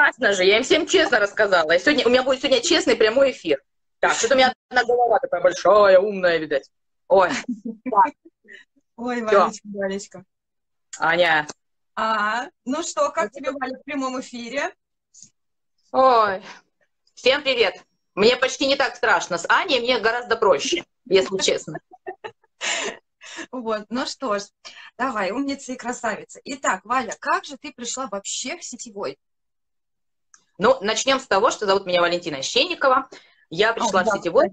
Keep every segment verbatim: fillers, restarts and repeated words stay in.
Классно же, я им всем честно рассказала. И сегодня, у меня будет сегодня честный прямой эфир. Так, что-то у меня одна голова такая большая, умная, видать. Ой. Ой, Валечка, Валечка. Аня. А, ну что, как тебе, Валя, в прямом эфире? Ой. Всем привет. Мне почти не так страшно. С Аней мне гораздо проще, если честно. Вот, ну что ж, давай, умница и красавица. Итак, Валя, как же ты пришла вообще в сетевой? Ну, начнем с того, что зовут меня Валентина Щеникова. Я пришла О, да. в сетевой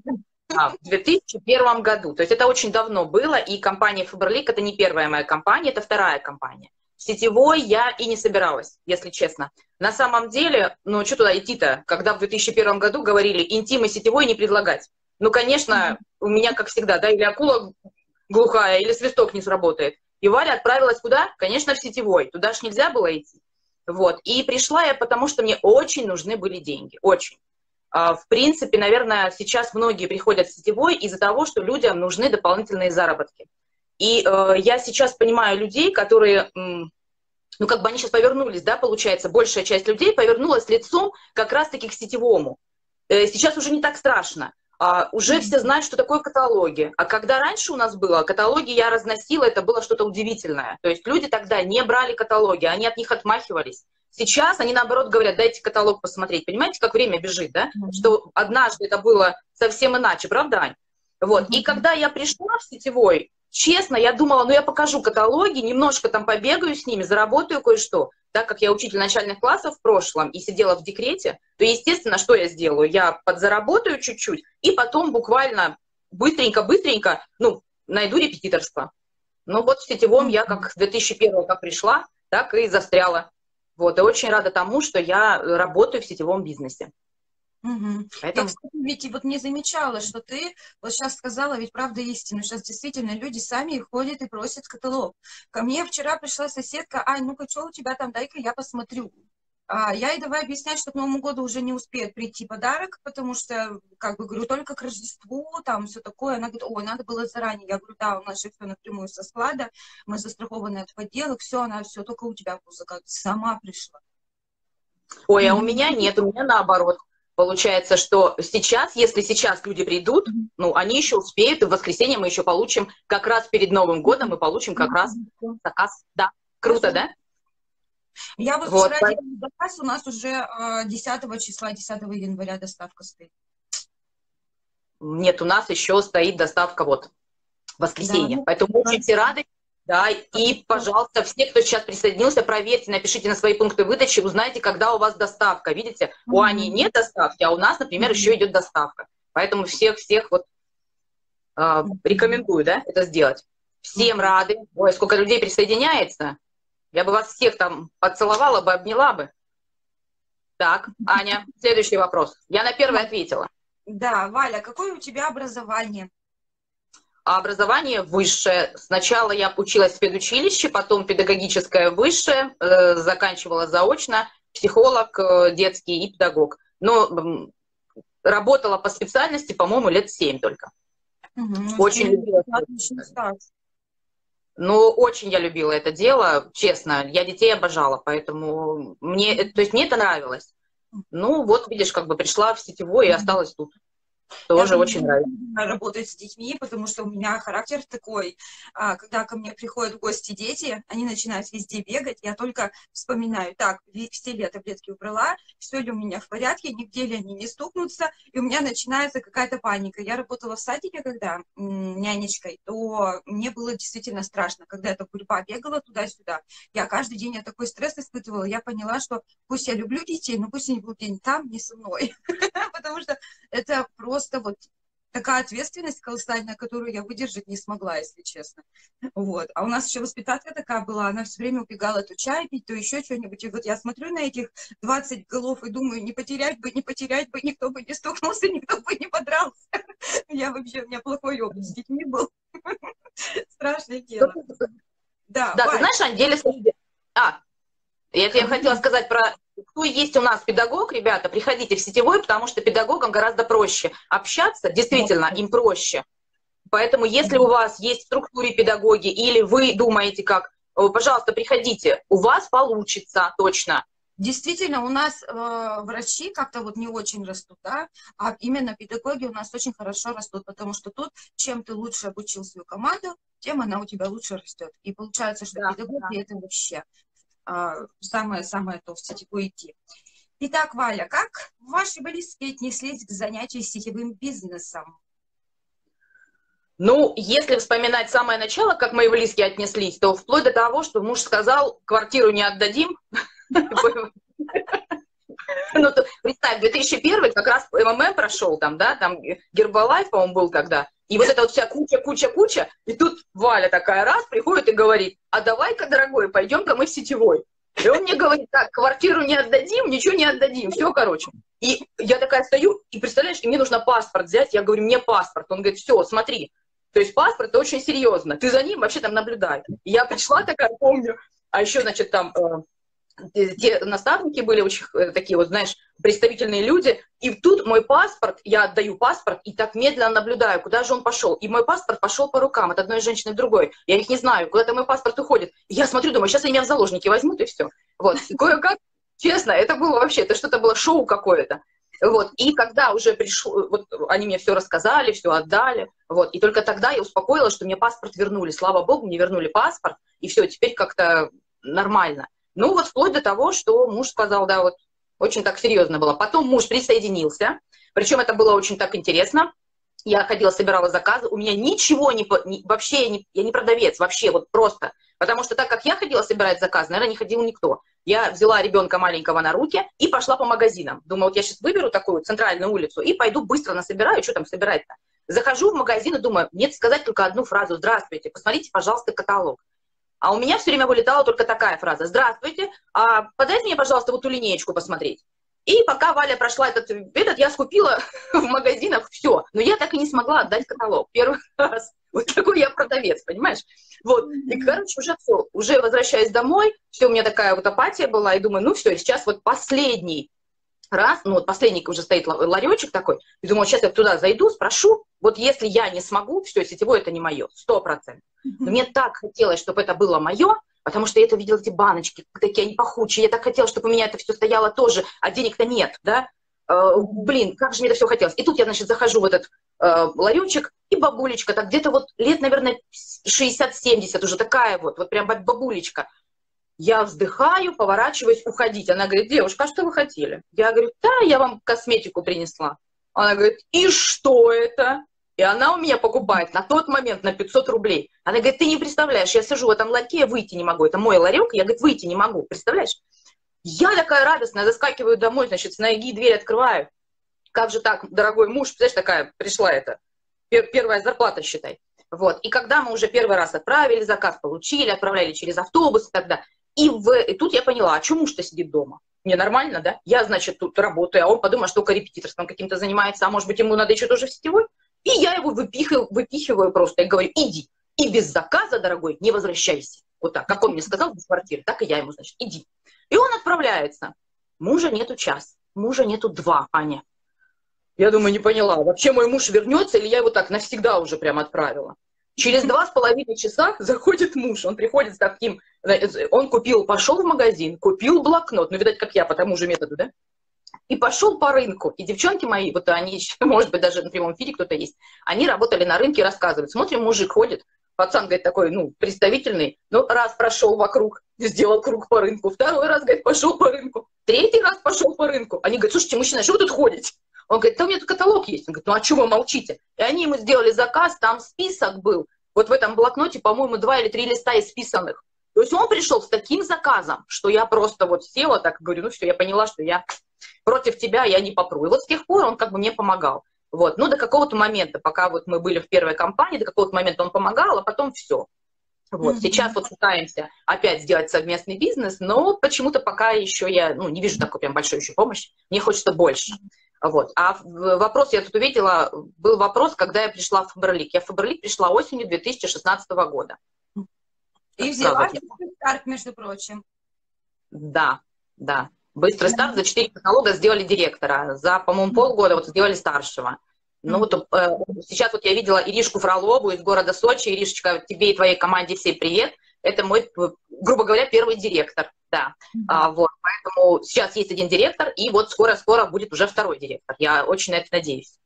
а, в две тысячи первом году. То есть это очень давно было, и компания Faberlic — это не первая моя компания, это вторая компания. В сетевой я и не собиралась, если честно. На самом деле, ну что туда идти-то, когда в две тысячи первом году говорили интим и сетевой не предлагать. Ну, конечно, у меня, как всегда, да, или акула глухая, или свисток не сработает. И Валя отправилась куда? Конечно, в сетевой. Туда ж нельзя было идти. Вот. И пришла я, потому что мне очень нужны были деньги. Очень. В принципе, наверное, сейчас многие приходят в сетевой из-за того, что людям нужны дополнительные заработки. И я сейчас понимаю людей, которые, ну, как бы они сейчас повернулись, да, получается, большая часть людей повернулась лицом как раз-таки к сетевому. Сейчас уже не так страшно. Uh, уже все знают, что такое каталоги. А когда раньше у нас было, каталоги я разносила, это было что-то удивительное. То есть люди тогда не брали каталоги, они от них отмахивались. Сейчас они, наоборот, говорят, дайте каталог посмотреть. Понимаете, как время бежит, да? Mm-hmm. Что однажды это было совсем иначе, правда, Ань? Вот. Mm-hmm. И когда я пришла в сетевой, честно, я думала, ну я покажу каталоги, немножко там побегаю с ними, заработаю кое-что. Так как я учитель начальных классов в прошлом и сидела в декрете, то, естественно, что я сделаю? Я подзаработаю чуть-чуть и потом буквально быстренько-быстренько, ну, найду репетиторство. Ну, вот в сетевом я как с две тысячи первого как пришла, так и застряла. Вот, и очень рада тому, что я работаю в сетевом бизнесе. Угу. Поэтому... Я, кстати, Вики, вот не замечала, что ты вот сейчас сказала, ведь правда истина, сейчас действительно люди сами ходят и просят каталог. Ко мне вчера пришла соседка: «Ай, ну-ка, что у тебя там, дай-ка я посмотрю». А я ей давай объяснять, что к Новому году уже не успеет прийти подарок, потому что, как бы, говорю, только к Рождеству, там, все такое. Она говорит: ой, надо было заранее. Я говорю: да, у нас же все напрямую со склада, мы застрахованы от подделок, все, она все, только у тебя музыка, сама пришла. Ой, а у меня нет, у меня наоборот. Получается, что сейчас, если сейчас люди придут, ну, они еще успеют, и в воскресенье мы еще получим, как раз перед Новым годом мы получим как раз заказ. Да, круто, да? Я вот, вот вчера делала заказ, у нас уже десятого числа, десятого января доставка стоит. Нет, у нас еще стоит доставка вот в воскресенье, да. Поэтому очень все рады. Да, и, пожалуйста, все, кто сейчас присоединился, проверьте, напишите на свои пункты выдачи, узнайте, когда у вас доставка. Видите, у Ани нет доставки, а у нас, например, еще идет доставка. Поэтому всех-всех вот э, рекомендую, да, это сделать. Всем рады. Ой, сколько людей присоединяется. Я бы вас всех там поцеловала бы, обняла бы. Так, Аня, следующий вопрос. Я на первый ответила. Да, Валя, какое у тебя образование? А образование высшее. Сначала я училась в педучилище, потом педагогическое высшее, э, заканчивала заочно, психолог, э, детский и педагог. Но э, работала по специальности, по-моему, лет семь только. Угу. Очень любила. Ну, очень я любила это дело, честно. Я детей обожала, поэтому мне, то есть мне это нравилось. Ну, вот, видишь, как бы пришла в сетевой и осталась тут. Тоже я очень нравится работать с детьми, потому что у меня характер такой, когда ко мне приходят в гости дети, они начинают везде бегать, я только вспоминаю, так, все ли я таблетки убрала, все ли у меня в порядке, нигде ли они не стукнутся, и у меня начинается какая-то паника. Я работала в садике, когда нянечкой, то мне было действительно страшно, когда эта гурьба бегала туда-сюда. Я каждый день я такой стресс испытывала, я поняла, что пусть я люблю детей, но пусть они будут не там, не со мной, потому что это просто Просто вот такая ответственность колоссальная, которую я выдержать не смогла, если честно. Вот. А у нас еще воспитатель такая была, она все время убегала то чай пить, то еще что-нибудь. И вот я смотрю на этих двадцать голов и думаю, не потерять бы, не потерять бы, никто бы не стукнулся, никто бы не подрался. Я вообще, у меня плохой опыт с детьми был. Страшное дело. Да, ты знаешь, Анделис... А, я тебе хотела сказать про... Кто есть у нас педагог, ребята, приходите в сетевой, потому что педагогам гораздо проще общаться, действительно, им проще. Поэтому если у вас есть в структуре педагоги или вы думаете как, пожалуйста, приходите, у вас получится точно. Действительно, у нас э, врачи как-то вот не очень растут, да, а именно педагоги у нас очень хорошо растут, потому что тут, чем ты лучше обучил свою команду, тем она у тебя лучше растет. И получается, что да, педагоги да. это вообще самое-самое э, то в статику идти. Итак, Валя, как ваши близкие отнеслись к занятию сетевым бизнесом? Ну, если вспоминать самое начало, как мои близкие отнеслись, то вплоть до того, что муж сказал, квартиру не отдадим. Ну, представь, две тысячи первый как раз эм эм эм прошел там, да, там Herbalife, по-моему, был тогда. И вот эта вот вся куча-куча-куча, и тут Валя такая раз приходит и говорит, а давай-ка, дорогой, пойдем-ка мы в сетевой. И он мне говорит, так, квартиру не отдадим, ничего не отдадим, все, короче. И я такая стою, и представляешь, и мне нужно паспорт взять, я говорю, мне паспорт. Он говорит, все, смотри. То есть паспорт, это очень серьезно. Ты за ним вообще там наблюдай. И я пришла такая, помню, а еще, значит, там э, те наставники были очень э, такие вот, знаешь, представительные люди. И тут мой паспорт, я отдаю паспорт, и так медленно наблюдаю, куда же он пошел. И мой паспорт пошел по рукам от одной женщины к другой. Я их не знаю, куда-то мой паспорт уходит. И я смотрю, думаю, сейчас они меня в заложники возьмут, и все. Вот, кое-как, честно, это было вообще, это что-то было шоу какое-то. Вот, и когда уже пришло, вот они мне все рассказали, все отдали, вот, и только тогда я успокоилась, что мне паспорт вернули, слава богу, мне вернули паспорт, и все, теперь как-то нормально. Ну, вот вплоть до того, что муж сказал, да, вот, очень так серьезно было. Потом муж присоединился, причем это было очень так интересно, я ходила, собирала заказы, у меня ничего не, вообще, я не, я не продавец, вообще, вот просто, потому что так, как я ходила собирать заказы, наверное, не ходил никто. Я взяла ребенка маленького на руки и пошла по магазинам. Думаю, вот я сейчас выберу такую центральную улицу и пойду быстро насобираю, что там собирать-то. Захожу в магазин и думаю, нет, сказать только одну фразу «Здравствуйте, посмотрите, пожалуйста, каталог». А у меня все время вылетала только такая фраза «Здравствуйте, а подайте мне, пожалуйста, вот эту линеечку посмотреть». И пока Валя прошла этот, этот я скупила в магазинах все. Но я так и не смогла отдать каталог первый раз. Вот такой я продавец, понимаешь? Вот. И, короче, уже все. Уже возвращаясь домой, все, у меня такая вот апатия была. И думаю, ну все, сейчас вот последний раз, ну вот последний уже стоит ларечек такой. И думаю, сейчас я туда зайду, спрошу. Вот если я не смогу, все, сетевое это не мое, сто процентов. Мне так хотелось, чтобы это было мое, потому что я это видела, эти баночки, такие они пахучие. Я так хотела, чтобы у меня это все стояло тоже, а денег-то нет, да? Блин, как же мне это все хотелось. И тут я, значит, захожу в этот э, ларечек, и бабулечка, так где-то вот лет, наверное, шестьдесят-семьдесят, уже такая вот, вот прям бабулечка. Я вздыхаю, поворачиваюсь, уходить. Она говорит, девушка, а что вы хотели? Я говорю, да, я вам косметику принесла. Она говорит, и что это? И она у меня покупает на тот момент на пятьсот рублей. Она говорит, ты не представляешь, я сижу в этом ларьке, выйти не могу. Это мой ларек, я, говорит, выйти не могу, представляешь? Я такая радостная, заскакиваю домой, значит, с ноги дверь открываю. Как же так, дорогой муж, представляешь, такая пришла эта, первая зарплата, считай. Вот, и когда мы уже первый раз отправили заказ, получили, отправляли через автобус и так далее. И, в, и тут я поняла, а чему муж-то сидит дома? Мне нормально, да? Я, значит, тут работаю, а он подумал, что только репетиторством каким-то занимается, а может быть, ему надо еще тоже в сетевой? И я его выпихиваю, выпихиваю просто, и говорю, иди, и без заказа, дорогой, не возвращайся. Вот так, как он мне сказал, без квартиры, так и я ему, значит, иди. И он отправляется. Мужа нету час, мужа нету два, Аня. Я думаю, не поняла, вообще мой муж вернется, или я его так навсегда уже прям отправила. Через два с половиной часа заходит муж, он приходит с таким, он купил, пошел в магазин, купил блокнот, ну, видать, как я, по тому же методу, да? И пошел по рынку. И девчонки мои, вот они, может быть, даже на прямом эфире кто-то есть, они работали на рынке и рассказывают. Смотрим, мужик ходит, пацан, говорит, такой, ну, представительный, ну, раз прошел вокруг, сделал круг по рынку, второй раз, говорит, пошел по рынку, третий раз пошел по рынку. Они говорят, слушайте, мужчина, что вы тут ходите? Он говорит, да у меня тут каталог есть. Он говорит, ну, а что вы молчите? И они ему сделали заказ, там список был. Вот в этом блокноте, по-моему, два или три листа исписанных. То есть он пришел с таким заказом, что я просто вот села так, говорю, ну все, я поняла, что я против тебя, я не попру. И вот с тех пор он как бы мне помогал. Вот. Ну, до какого-то момента, пока вот мы были в первой компании, до какого-то момента он помогал, а потом все. Вот. Mm-hmm. Сейчас вот пытаемся опять сделать совместный бизнес, но почему-то пока еще я, ну, не вижу такой прям большой еще помощи, мне хочется больше. Mm-hmm. Вот. А вопрос, я тут увидела, был вопрос, когда я пришла в Фаберлик. Я в Фаберлик пришла осенью две тысячи шестнадцатого года. И взяла быстрый старт, между прочим. Да, да. Быстрый старт, за четыре каталога сделали директора, за, по-моему, полгода вот сделали старшего. Ну вот э, сейчас вот я видела Иришку Фролову из города Сочи. Иришечка, тебе и твоей команде всей привет. Это мой, грубо говоря, первый директор. Да. Mm-hmm. а, вот, поэтому сейчас есть один директор, и вот скоро-скоро будет уже второй директор. Я очень на это надеюсь.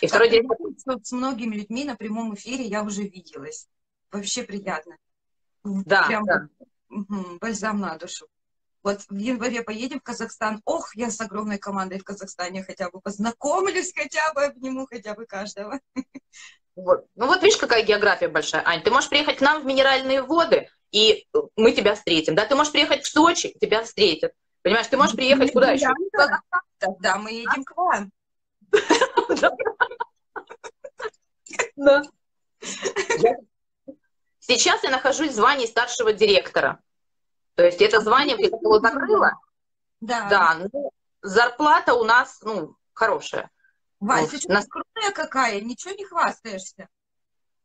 И второй директор... С многими людьми на прямом эфире я уже виделась. Вообще приятно. Да, прям... да. Угу, бальзам на душу. Вот в январе поедем в Казахстан. Ох, я с огромной командой в Казахстане хотя бы познакомлюсь, хотя бы обниму хотя бы каждого. Вот. Ну вот видишь, какая география большая, Ань. Ты можешь приехать к нам в Минеральные воды, и мы тебя встретим. Да, ты можешь приехать в Сочи, тебя встретят. Понимаешь, ты можешь приехать мы куда еще? Да, да, да, мы едем к вам. Сейчас я нахожусь в звании старшего директора. То есть это звание я его закрыла. Да. Да, но зарплата у нас, ну, хорошая. Вась, ты что, крутая какая, ничего не хвастаешься.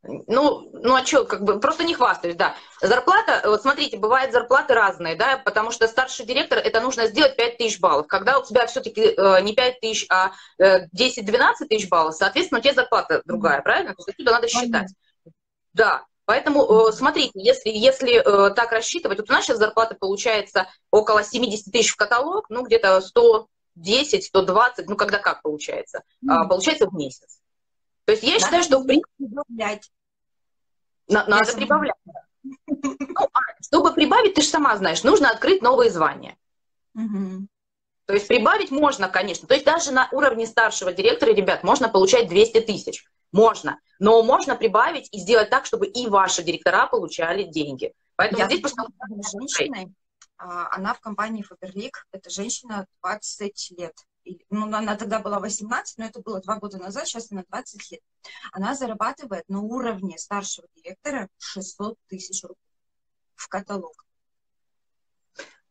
Ну, ну а что, как бы, просто не хвастаюсь, да. Зарплата, вот смотрите, бывают зарплаты разные, да, потому что старший директор, это нужно сделать пять тысяч баллов. Когда у тебя все-таки э, не пять тысяч, а э, десять-двенадцать тысяч баллов, соответственно, у тебя зарплата другая, правильно? То есть отсюда надо считать. Да, поэтому, э, смотрите, если, если э, так рассчитывать, вот у нас сейчас зарплата получается около семьдесят тысяч в каталог, ну, где-то сто десять, сто двадцать, ну, когда как получается? Mm-hmm. а, получается в месяц. То есть я надо считаю, что в принципе... Надо, надо прибавлять. Ну, а чтобы прибавить, ты же сама знаешь, нужно открыть новые звания. Угу. То есть прибавить можно, конечно. То есть даже на уровне старшего директора, ребят, можно получать двести тысяч. Можно. Но можно прибавить и сделать так, чтобы и ваши директора получали деньги. Поэтому я здесь просто... Женщина, она в компании Фаберлик, это женщина двадцать лет. Ну, она тогда была восемнадцать, но это было два года назад, сейчас она двадцать лет. Она зарабатывает на уровне старшего директора шестьсот тысяч рублей в каталог.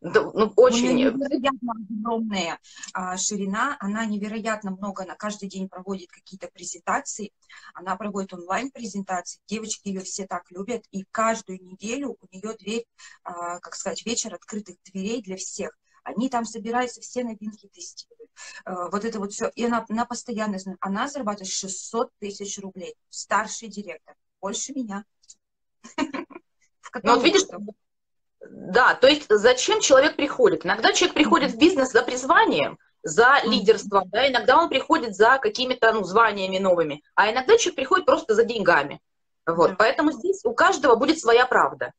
Да, ну, очень... У нее невероятно огромная а, ширина, она невероятно много, она каждый день проводит какие-то презентации, она проводит онлайн-презентации, девочки ее все так любят, и каждую неделю у нее дверь, а, как сказать, вечер открытых дверей для всех. Они там собираются, все новинки тестируют. Вот это вот все. И она, она постоянно, она зарабатывает шестьсот тысяч рублей. Старший директор. Больше меня. Ну, вот видишь, да, то есть зачем человек приходит? Иногда человек приходит в бизнес за призванием, за лидерством, да, иногда он приходит за какими-то, ну, званиями новыми, а иногда человек приходит просто за деньгами. Вот, поэтому здесь у каждого будет своя правда.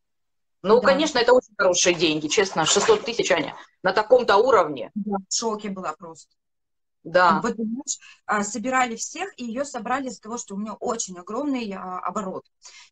Ну, да, конечно, это очень хорошие деньги, честно, шестьсот тысяч, Аня, на таком-то уровне. Да, в шоке была просто. Да. Вот, понимаешь, собирали всех, и ее собрали из-за того, что у меня очень огромный а, оборот.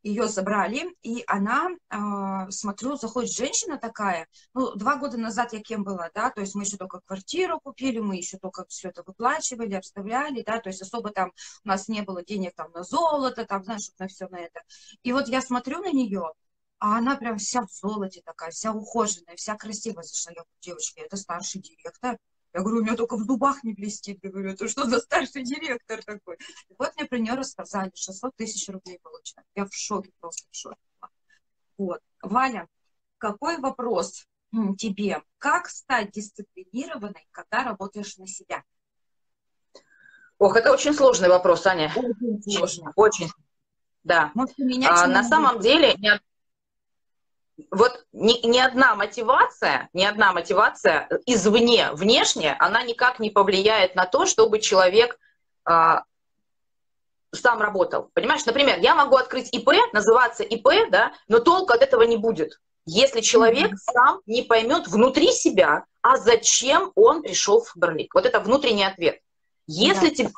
Ее собрали, и она, а, смотрю, заходит женщина такая, ну, два года назад я кем была, да, то есть мы еще только квартиру купили, мы еще только все это выплачивали, обставляли, да, то есть особо там у нас не было денег там на золото, там, знаешь, на все на это. И вот я смотрю на нее, а она прям вся в золоте такая, вся ухоженная, вся красивая зашла. Я говорю, девочки, это старший директор. Я говорю, у меня только в зубах не блестит. Я говорю, это что за старший директор такой? И вот мне про нее рассказали, шестьсот тысяч рублей получают. Я в шоке, просто в шоке. Вот. Валя, какой вопрос тебе? Как стать дисциплинированной, когда работаешь на себя? Ох, это очень сложный вопрос, Аня. Очень сложно. Очень. Да. Может, а, на самом деле... Я... Вот ни, ни одна мотивация, ни одна мотивация извне, внешне, она никак не повлияет на то, чтобы человек а, сам работал. Понимаешь, например, я могу открыть ИП, называться ИП, да, но толку от этого не будет, если человек mm-hmm. сам не поймет внутри себя, а зачем он пришел в Фаберлик. Вот это внутренний ответ. Если mm-hmm. тебе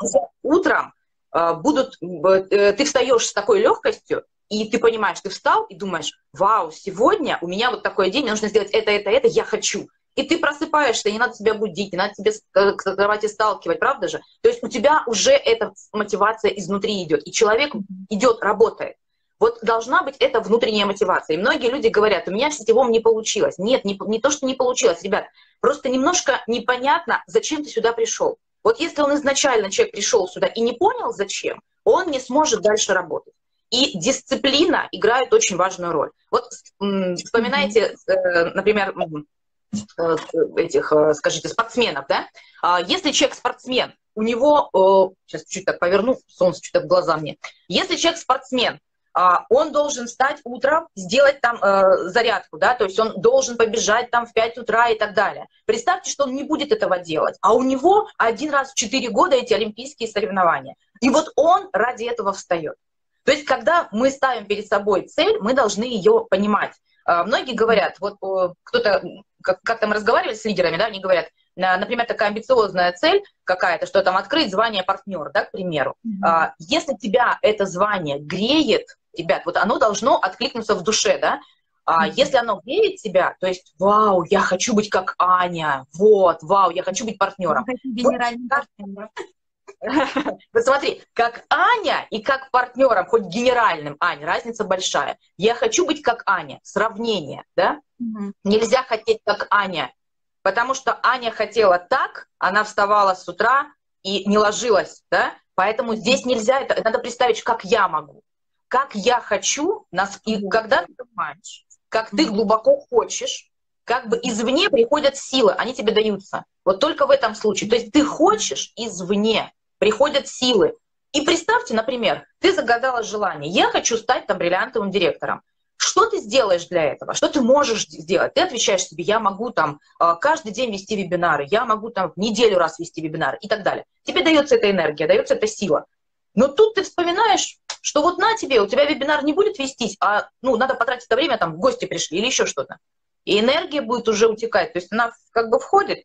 утром а, будут, э, ты встаешь с такой легкостью, и ты понимаешь, ты встал и думаешь, вау, сегодня у меня вот такой день, мне нужно сделать это, это, это, я хочу. И ты просыпаешься, не надо себя будить, не надо себя к кровати сталкивать, правда же? То есть у тебя уже эта мотивация изнутри идет, и человек идет, работает. Вот должна быть эта внутренняя мотивация. И многие люди говорят, у меня в сетевом не получилось. Нет, не, не то, что не получилось, ребят, просто немножко непонятно, зачем ты сюда пришел. Вот если он изначально, человек пришел сюда и не понял, зачем, он не сможет дальше работать. И дисциплина играет очень важную роль. Вот вспоминайте, например, этих, скажите, спортсменов, да? Если человек спортсмен, у него... Сейчас чуть так поверну, солнце чуть так в глаза мне. Если человек спортсмен, он должен встать утром, сделать там э, зарядку, да, то есть он должен побежать там в пять утра и так далее. Представьте, что он не будет этого делать, а у него один раз в четыре года эти олимпийские соревнования. И вот он ради этого встает. То есть когда мы ставим перед собой цель, мы должны ее понимать. Э, многие говорят, вот э, кто-то, как, как там разговаривали с лидерами, да, они говорят, например, такая амбициозная цель какая-то, что там открыть звание партнер, да, к примеру. Mm-hmm. Если тебя это звание греет, ребят, вот оно должно откликнуться в душе, да? Mm-hmm. Если оно греет тебя, то есть, вау, я хочу быть как Аня, вот, вау, я хочу быть партнером. Генеральным партнером. Вот смотри, как Аня и как партнером, хоть генеральным, Аня, разница большая. Я хочу быть как Аня, сравнение, да? Нельзя хотеть как Аня. Потому что Аня хотела так, она вставала с утра и не ложилась, да? Поэтому здесь нельзя, это надо представить, как я могу, как я хочу, и когда ты понимаешь, как ты глубоко хочешь, как бы извне приходят силы, они тебе даются. Вот только в этом случае. То есть ты хочешь, извне приходят силы. И представьте, например, ты загадала желание, я хочу стать там бриллиантовым директором. Что ты сделаешь для этого? Что ты можешь сделать? Ты отвечаешь себе, я могу там каждый день вести вебинары, я могу там в неделю раз вести вебинары и так далее. Тебе дается эта энергия, дается эта сила. Но тут ты вспоминаешь, что вот на тебе, у тебя вебинар не будет вестись, а ну, надо потратить это время, там, гости пришли или еще что-то. И энергия будет уже утекать. То есть она как бы входит,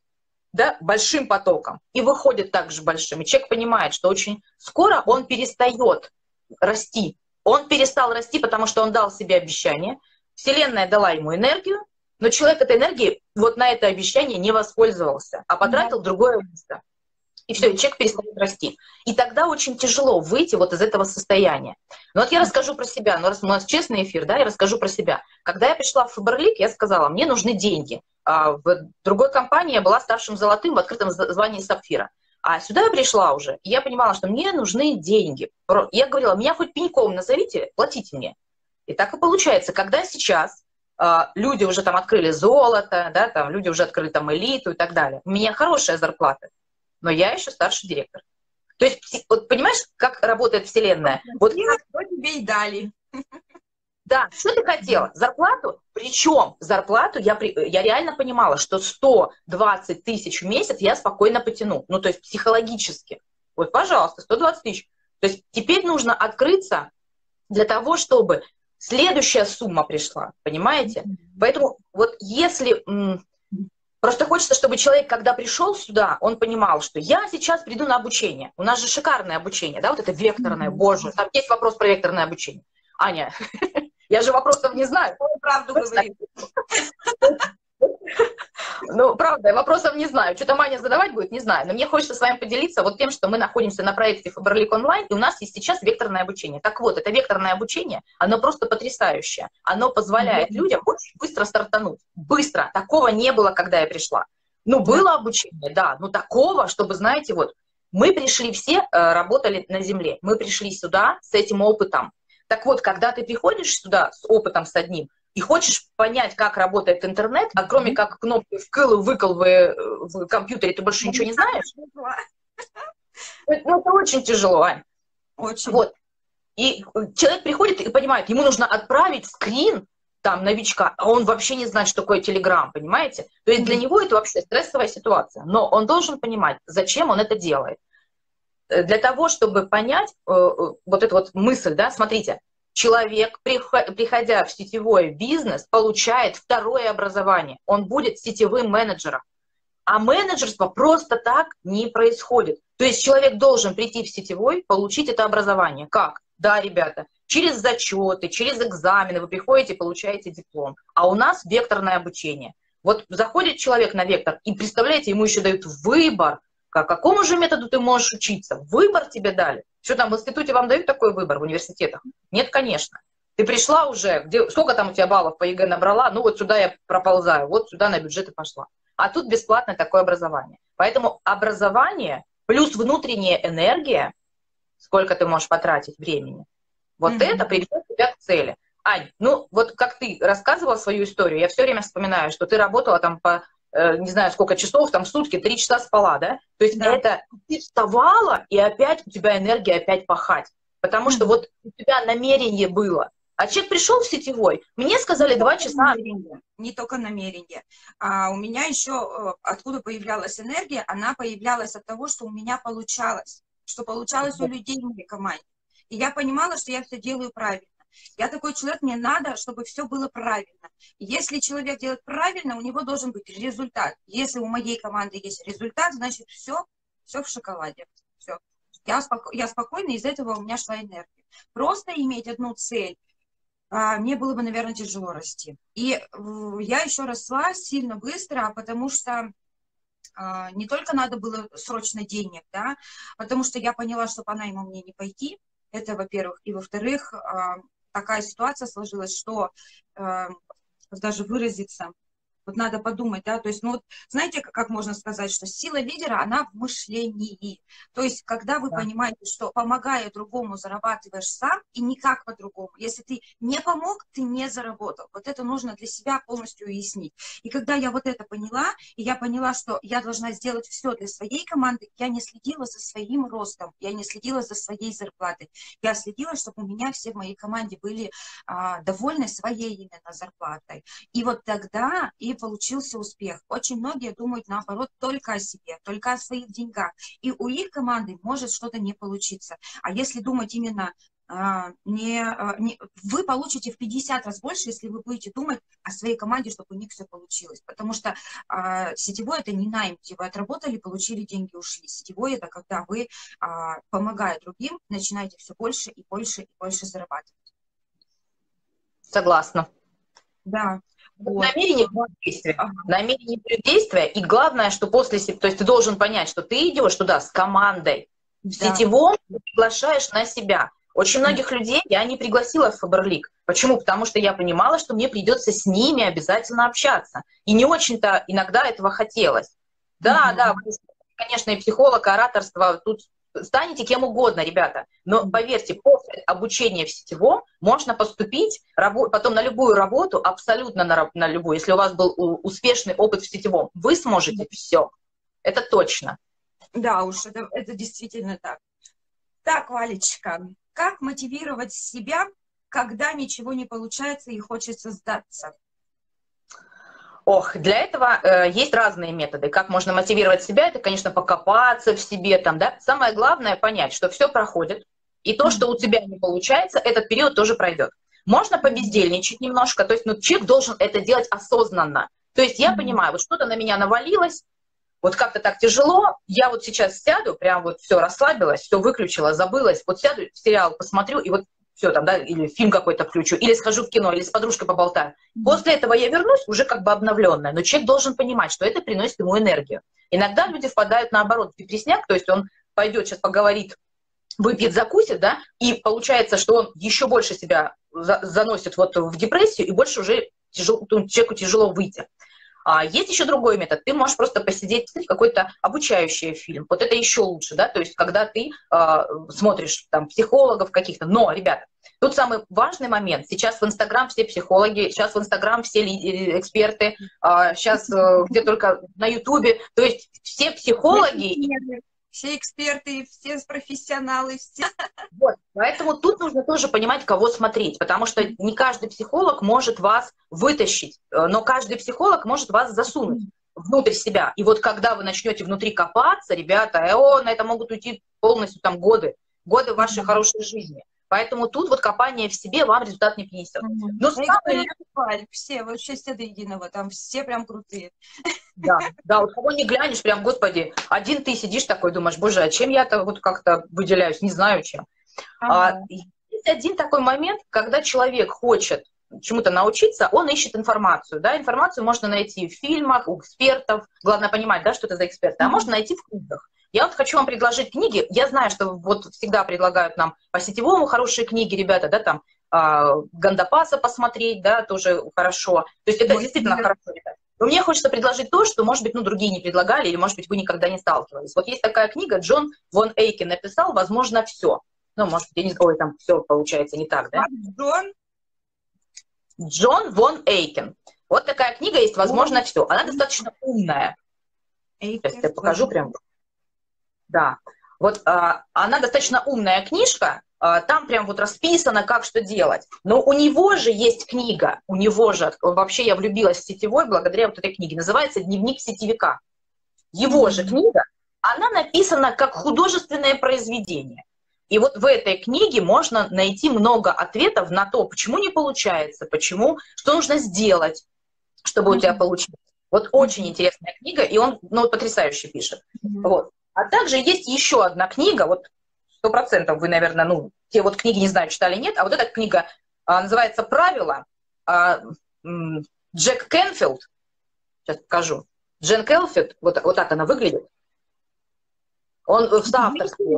да, большим потоком и выходит также большим. И человек понимает, что очень скоро он перестает расти. Он перестал расти, потому что он дал себе обещание. Вселенная дала ему энергию, но человек этой энергии вот на это обещание не воспользовался, а потратил другое место. И все, и человек перестает расти. И тогда очень тяжело выйти вот из этого состояния. Но вот я расскажу про себя. Но раз у нас честный эфир, да, я расскажу про себя. Когда я пришла в Фаберлик, я сказала, мне нужны деньги. А в другой компании я была старшим золотым в открытом звании сапфира. А сюда я пришла уже, и я понимала, что мне нужны деньги. Я говорила, меня хоть пеньком назовите, платите мне. И так и получается, когда сейчас э, люди уже там открыли золото, да, там, люди уже открыли там элиту и так далее, у меня хорошая зарплата, но я еще старший директор. То есть, вот понимаешь, как работает Вселенная? Вот я, что тебе и дали. Да, что ты хотела? Зарплату? Причем зарплату я, я реально понимала, что сто двадцать тысяч в месяц я спокойно потяну. Ну, то есть психологически. Вот, пожалуйста, сто двадцать тысяч. То есть теперь нужно открыться для того, чтобы следующая сумма пришла, понимаете? Поэтому вот если... Просто хочется, чтобы человек, когда пришел сюда, он понимал, что я сейчас приду на обучение. У нас же шикарное обучение, да, вот это векторное, боже, там есть вопрос про векторное обучение. Аня... Я же вопросов не знаю. Он правду говорит. Ну, правда, я вопросов не знаю. Что-то Маня задавать будет, не знаю. Но мне хочется с вами поделиться вот тем, что мы находимся на проекте Фаберлик-Онлайн, и у нас есть сейчас векторное обучение. Так вот, это векторное обучение, оно просто потрясающее. Оно позволяет людям очень быстро стартануть. Быстро. Такого не было, когда я пришла. Ну, было обучение, да, но такого, чтобы, знаете, вот, мы пришли все, работали на земле. Мы пришли сюда с этим опытом. Так вот, когда ты приходишь сюда с опытом, с одним, и хочешь понять, как работает интернет, а кроме как кнопки вкл и выкл в компьютере, ты больше ничего не знаешь? Ну, это очень тяжело, Ань. Очень. Вот. И человек приходит и понимает, ему нужно отправить скрин там новичка, а он вообще не знает, что такое Телеграмм, понимаете? То есть для него это вообще стрессовая ситуация. Но он должен понимать, зачем он это делает. Для того, чтобы понять э, вот эту вот мысль, да, смотрите, человек, приходя в сетевой бизнес, получает второе образование, он будет сетевым менеджером, а менеджерство просто так не происходит. То есть человек должен прийти в сетевой, получить это образование. Как? Да, ребята, через зачеты, через экзамены вы приходите, получаете диплом, а у нас векторное обучение. Вот заходит человек на вектор, и, представляете, ему еще дают выбор, к какому же методу ты можешь учиться? Выбор тебе дали. Что там в институте вам дают такой выбор, в университетах? Нет, конечно. Ты пришла уже, где, сколько там у тебя баллов по ЕГЭ набрала, ну вот сюда я проползаю, вот сюда на бюджет и пошла. А тут бесплатное такое образование. Поэтому образование плюс внутренняя энергия, сколько ты можешь потратить времени, вот mm-hmm. это приведет тебя к цели. Ань, ну вот как ты рассказывала свою историю, я все время вспоминаю, что ты работала там по... не знаю, сколько часов, там, в сутки, три часа спала, да? То есть да. это ты вставала, и опять у тебя энергия опять пахать. Потому что вот у тебя намерение было. А человек пришел в сетевой, мне сказали два часа. Намерение. Не только намерение. А у меня еще, откуда появлялась энергия, она появлялась от того, что у меня получалось. Что получалось у людей в моей команде. И я понимала, что я все делаю правильно. Я такой человек, мне надо, чтобы все было правильно. Если человек делает правильно, у него должен быть результат. Если у моей команды есть результат, значит все, все в шоколаде. Все. Я, споко- я спокойна, из этого у меня шла энергия. Просто иметь одну цель, а, мне было бы, наверное, тяжело расти. И в, я еще росла сильно быстро, потому что а, не только надо было срочно денег, да, потому что я поняла, что по найму мне не пойти. Это, во-первых. И, во-вторых, а, такая ситуация сложилась, что э, даже выразиться, вот надо подумать, да, то есть, ну вот, знаете, как, как можно сказать, что сила лидера, она в мышлении, то есть, когда вы да. понимаете, что помогая другому, зарабатываешь сам, и никак по-другому, если ты не помог, ты не заработал, вот это нужно для себя полностью уяснить, и когда я вот это поняла, и я поняла, что я должна сделать все для своей команды, я не следила за своим ростом, я не следила за своей зарплатой, я следила, чтобы у меня все в моей команде были а, довольны своей именно зарплатой, и вот тогда, и получился успех. Очень многие думают, наоборот, только о себе, только о своих деньгах. И у их команды может что-то не получиться. А если думать именно а, не, а, не... Вы получите в пятьдесят раз больше, если вы будете думать о своей команде, чтобы у них все получилось. Потому что а, сетевой – это не найм, где вы отработали, получили деньги, ушли. Сетевой – это когда вы, а, помогая другим, начинаете все больше и больше и больше зарабатывать. Согласна. Да. Вот. Намерение действия. Ага. Намерение действия. И главное, что после себя, то есть ты должен понять, что ты идешь туда с командой. В да. сетевом ты приглашаешь на себя. Очень многих людей я не пригласила в Фаберлик. Почему? Потому что я понимала, что мне придется с ними обязательно общаться. И не очень-то иногда этого хотелось. Да, угу. да, конечно, и психолог, и ораторство, тут станете кем угодно, ребята. Но поверьте, после обучения в сетевом можно поступить рабо- потом на любую работу, абсолютно на, на любую. Если у вас был успешный опыт в сетевом, вы сможете все. Это точно. Да уж, это, это действительно так. Так, Валечка, как мотивировать себя, когда ничего не получается и хочется сдаться? Ох, для этого э, есть разные методы. Как можно мотивировать себя, это, конечно, покопаться в себе там, да. Самое главное понять, что все проходит, и то, что у тебя не получается, этот период тоже пройдет. Можно побездельничать немножко, то есть, ну, человек должен это делать осознанно. То есть я понимаю, вот что-то на меня навалилось, вот как-то так тяжело, я вот сейчас сяду, прям вот все расслабилась, все выключила, забылась, вот сяду, сериал посмотрю, и вот все там, да, или фильм какой-то включу, или схожу в кино, или с подружкой поболтаю. После этого я вернусь уже как бы обновленная, но человек должен понимать, что это приносит ему энергию. Иногда люди впадают наоборот в депресняк, то есть он пойдет сейчас поговорит, выпьет, закусит, да, и получается, что он еще больше себя за- заносит вот в депрессию, и больше уже тяжело, человеку тяжело выйти. А есть еще другой метод. Ты можешь просто посидеть, посмотреть какой-то обучающий фильм. Вот это еще лучше, да, то есть когда ты э, смотришь там психологов каких-то. Но, ребята, тут самый важный момент. Сейчас в Инстаграм все психологи, сейчас в Инстаграм все ли, эксперты, э, сейчас э, где только на Ютубе. То есть все психологи... Все эксперты, все профессионалы, все. Вот, поэтому тут нужно тоже понимать, кого смотреть, потому что не каждый психолог может вас вытащить, но каждый психолог может вас засунуть внутрь себя. И вот когда вы начнете внутри копаться, ребята, о, на это могут уйти полностью там годы, годы вашей хорошей жизни. Поэтому тут вот копание в себе вам результат не принесет. Mm-hmm. Но самое... Все, вообще все до единого, там все прям крутые. Да, да, вот кого не глянешь, прям, господи, один ты сидишь такой, думаешь, боже, а чем я-то вот как-то выделяюсь, не знаю чем. Ага. А, есть один такой момент, когда человек хочет чему-то научиться, он ищет информацию, да, информацию можно найти в фильмах, у экспертов, главное понимать, да, что это за эксперты, а можно найти в книгах. Я вот хочу вам предложить книги. Я знаю, что вот всегда предлагают нам по сетевому хорошие книги, ребята, да, там э, Гандапаса посмотреть, да, тоже хорошо. То есть это Ой, действительно да. хорошо, ребята. Но мне хочется предложить то, что, может быть, ну, другие не предлагали, или, может быть, вы никогда не сталкивались. Вот есть такая книга, Джон Вон Эйкен написал «Возможно, все». Ну, может быть, я не знаю, ой, там все получается не так, да? Джон? Джон Вон Эйкен. Вот такая книга есть «Возможно, Вон. Все». Она достаточно умная. Эйкен. Сейчас я покажу прям... Да, вот а, она достаточно умная книжка, там прям вот расписано, как что делать. Но у него же есть книга, у него же, вообще я влюбилась в сетевой благодаря вот этой книге, называется «Дневник сетевика». Его же книга, она написана как художественное произведение. И вот в этой книге можно найти много ответов на то, почему не получается, почему, что нужно сделать, чтобы у тебя получилось. Вот очень интересная книга, и он ну, потрясающе пишет. Вот. А также есть еще одна книга, вот сто процентов вы, наверное, ну, те вот книги, не знаю, читали, нет, а вот эта книга а, называется «Правила». А, Джек Кенфилд, сейчас покажу, Джен Кенфилд, вот, вот так она выглядит, он в соавторстве.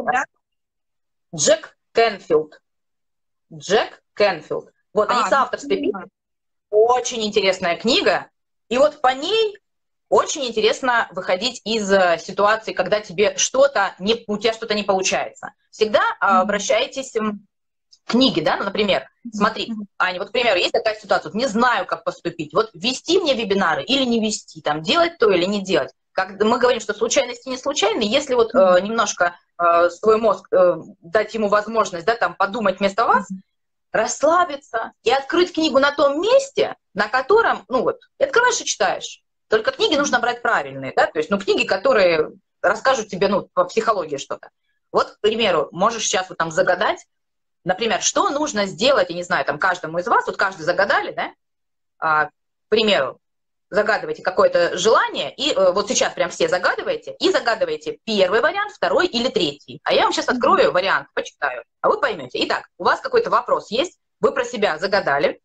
Джек Кенфилд, Джек Кенфилд, вот а, они соавторстве пишут, очень интересная книга, и вот по ней... Очень интересно выходить из ситуации, когда тебе что-то не, у тебя что-то не получается. Всегда обращайтесь к книге, да, ну, например, смотри, Аня, вот, к примеру, есть такая ситуация, вот, не знаю, как поступить, вот вести мне вебинары или не вести, там, делать то или не делать. Как мы говорим, что случайности не случайны, если вот э, немножко э, свой мозг, э, дать ему возможность, да, там, подумать вместо вас, расслабиться и открыть книгу на том месте, на котором, ну вот, ты открываешь и читаешь. Только книги нужно брать правильные, да, то есть, ну, книги, которые расскажут тебе, ну, по психологии что-то. Вот, к примеру, можешь сейчас вот там загадать, например, что нужно сделать, я не знаю, там, каждому из вас, вот каждый загадали, да, а, к примеру, загадывайте какое-то желание, и э, вот сейчас прям все загадываете, и загадываете первый вариант, второй или третий. А я вам сейчас открою вариант, почитаю, а вы поймете. Итак, у вас какой-то вопрос есть, вы про себя загадали,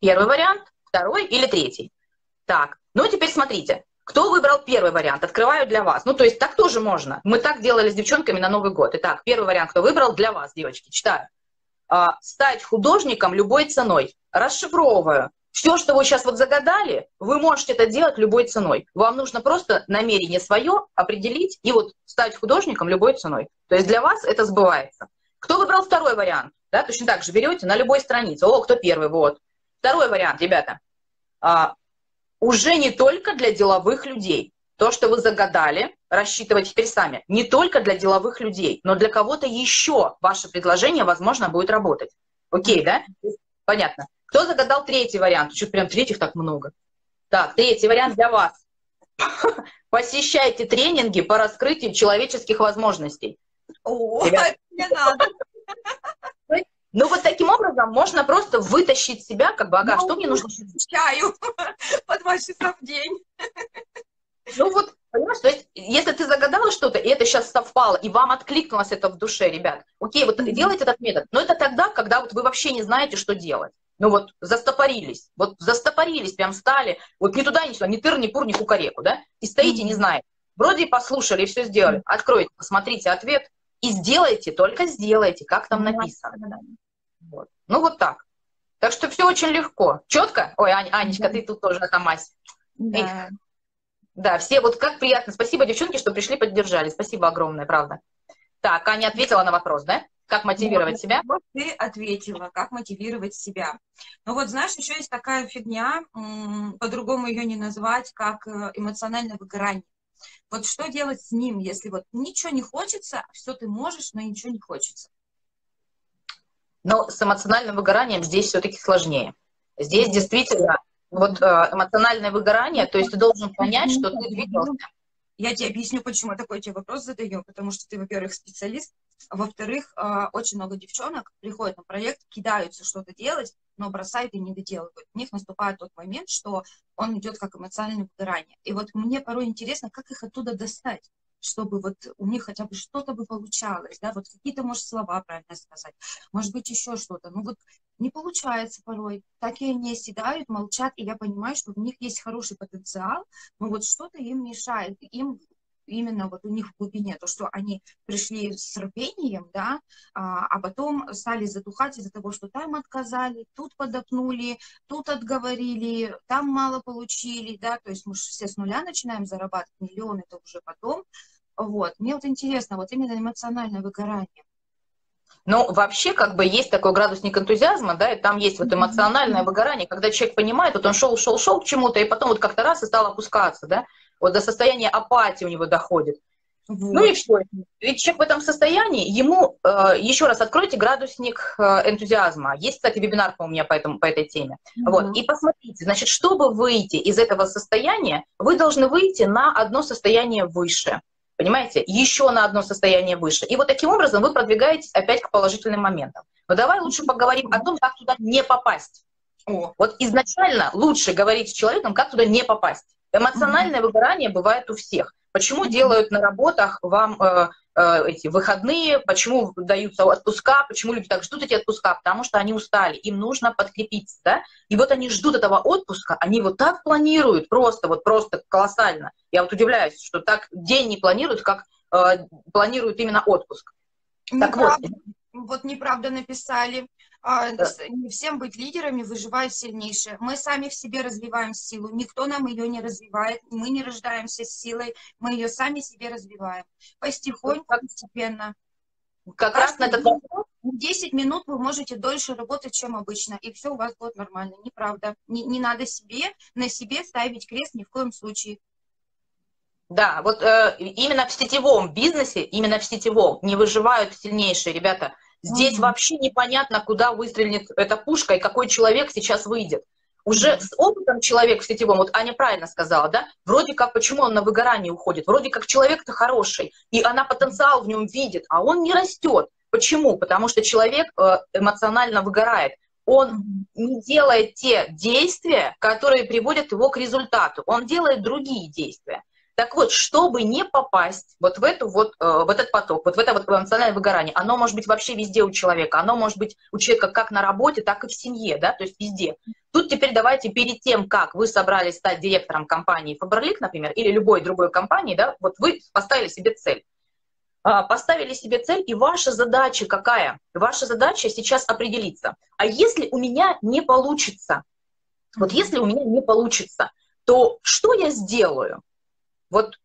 первый вариант, второй или третий. Так, ну теперь смотрите, кто выбрал первый вариант, открываю для вас. Ну, то есть так тоже можно. Мы так делали с девчонками на Новый год. Итак, первый вариант, кто выбрал, для вас, девочки, читаю. А, стать художником любой ценой. Расшифровываю. Все, что вы сейчас вот загадали, вы можете это делать любой ценой. Вам нужно просто намерение свое определить и вот стать художником любой ценой. То есть для вас это сбывается. Кто выбрал второй вариант? Да, точно так же берете на любой странице. О, кто первый, вот. Второй вариант, ребята. А, Уже не только для деловых людей. То, что вы загадали, рассчитывайте теперь сами. Не только для деловых людей, но для кого-то еще ваше предложение, возможно, будет работать. Окей, да? Понятно. Кто загадал третий вариант? Чуть прям третьих так много. Так, третий вариант для вас. Посещайте тренинги по раскрытию человеческих возможностей. О, не надо. Ну, вот таким образом можно просто вытащить себя, как бы, ага, ну, что мне нужно? Чаю по два часа в день. Ну, вот, понимаешь, то есть, если ты загадала что-то, и это сейчас совпало, и вам откликнулось это в душе, ребят, окей, вот делайте этот метод, но это тогда, когда вот вы вообще не знаете, что делать. Ну, вот, застопорились, вот, застопорились, прям стали, вот, ни туда, ни сюда, ни тыр, ни пур, ни кукареку, да, и стоите, не знаете. Вроде послушали и все сделали. Откройте, посмотрите ответ и сделайте, только сделайте, как там написано. Вот. Ну, вот так. Так что все очень легко. Четко? Ой, Ань, Анечка, да. Ты тут тоже отомась. Да. Да, все вот как приятно. Спасибо, девчонки, что пришли, поддержали. Спасибо огромное, правда. Так, Аня ответила на вопрос, да? Как мотивировать вот, себя? Вот ты ответила, как мотивировать себя. Ну, вот знаешь, еще есть такая фигня, по-другому ее не назвать, как эмоциональное выгорание. Вот что делать с ним, если вот ничего не хочется, все ты можешь, но ничего не хочется? Но с эмоциональным выгоранием здесь все-таки сложнее. Здесь действительно вот эмоциональное выгорание, то есть ты должен понять, что ты двигался. Я тебе объясню, почему я такой тебе вопрос задаю, потому что ты, во-первых, специалист, а во-вторых, очень много девчонок приходят на проект, кидаются что-то делать, но бросают и не доделывают. У них наступает тот момент, что он идет как эмоциональное выгорание. И вот мне порой интересно, как их оттуда достать, чтобы вот у них хотя бы что-то бы получалось, да, вот какие-то, может, слова правильно сказать, может быть, еще что-то, ну вот не получается порой, такие они оседают, молчат, и я понимаю, что у них есть хороший потенциал, но вот что-то им мешает, им именно вот у них в глубине, то, что они пришли с рвением, да, а, а потом стали затухать из-за того, что там отказали, тут подопнули, тут отговорили, там мало получили, да, то есть мы все с нуля начинаем зарабатывать, миллион это уже потом, вот. Мне вот интересно, вот именно эмоциональное выгорание. Ну, вообще, как бы, есть такой градусник энтузиазма, да, и там есть вот эмоциональное выгорание, когда человек понимает, вот он шел, шел, шел к чему-то, и потом вот как-то раз и стал опускаться, да, вот до состояния апатии у него доходит. Вот. Ну и все. Ведь человек в этом состоянии, ему, э, еще раз откройте градусник э, энтузиазма. Есть, кстати, вебинар у меня по, этому, по этой теме. Mm-hmm. Вот. И посмотрите, значит, чтобы выйти из этого состояния, вы должны выйти на одно состояние выше. Понимаете? Еще на одно состояние выше. И вот таким образом вы продвигаетесь опять к положительным моментам. Но давай лучше поговорим о том, как туда не попасть. О. Вот изначально лучше говорить с человеком, как туда не попасть. Эмоциональное mm-hmm. выгорание бывает у всех. Почему делают на работах вам э, э, эти выходные, почему даются отпуска, почему люди так ждут эти отпуска? Потому что они устали, им нужно подкрепиться, да? И вот они ждут этого отпуска, они вот так планируют, просто, вот просто колоссально. Я вот удивляюсь, что так день не планируют, как э, планируют именно отпуск. Так вот. Вот неправда написали. Не всем быть лидерами, выживают сильнейшие. Мы сами в себе развиваем силу, никто нам ее не развивает, мы не рождаемся с силой, мы ее сами себе развиваем. Постепенно, постепенно. Как раз на этот вопрос. десять минут вы можете дольше работать, чем обычно, и все у вас будет нормально. Неправда. Не, не надо себе, на себе ставить крест ни в коем случае. Да, вот э, именно в сетевом бизнесе, именно в сетевом не выживают сильнейшие, ребята. Здесь mm-hmm. вообще непонятно, куда выстрелит эта пушка и какой человек сейчас выйдет. Уже mm-hmm. с опытом человек в сетевом, вот Аня правильно сказала, да, вроде как, почему он на выгорание уходит, вроде как человек-то хороший, и она потенциал в нем видит, а он не растет. Почему? Потому что человек эмоционально выгорает. Он не делает те действия, которые приводят его к результату, он делает другие действия. Так вот, чтобы не попасть вот в, эту вот, э, в этот поток, вот в это вот эмоциональное выгорание, оно может быть вообще везде у человека, оно может быть у человека как на работе, так и в семье, да, то есть везде. Тут теперь давайте перед тем, как вы собрались стать директором компании Faberlic, например, или любой другой компании, да, вот вы поставили себе цель. А, поставили себе цель, и ваша задача какая? Ваша задача сейчас определиться. А если у меня не получится? Вот если у меня не получится, то что я сделаю? Вот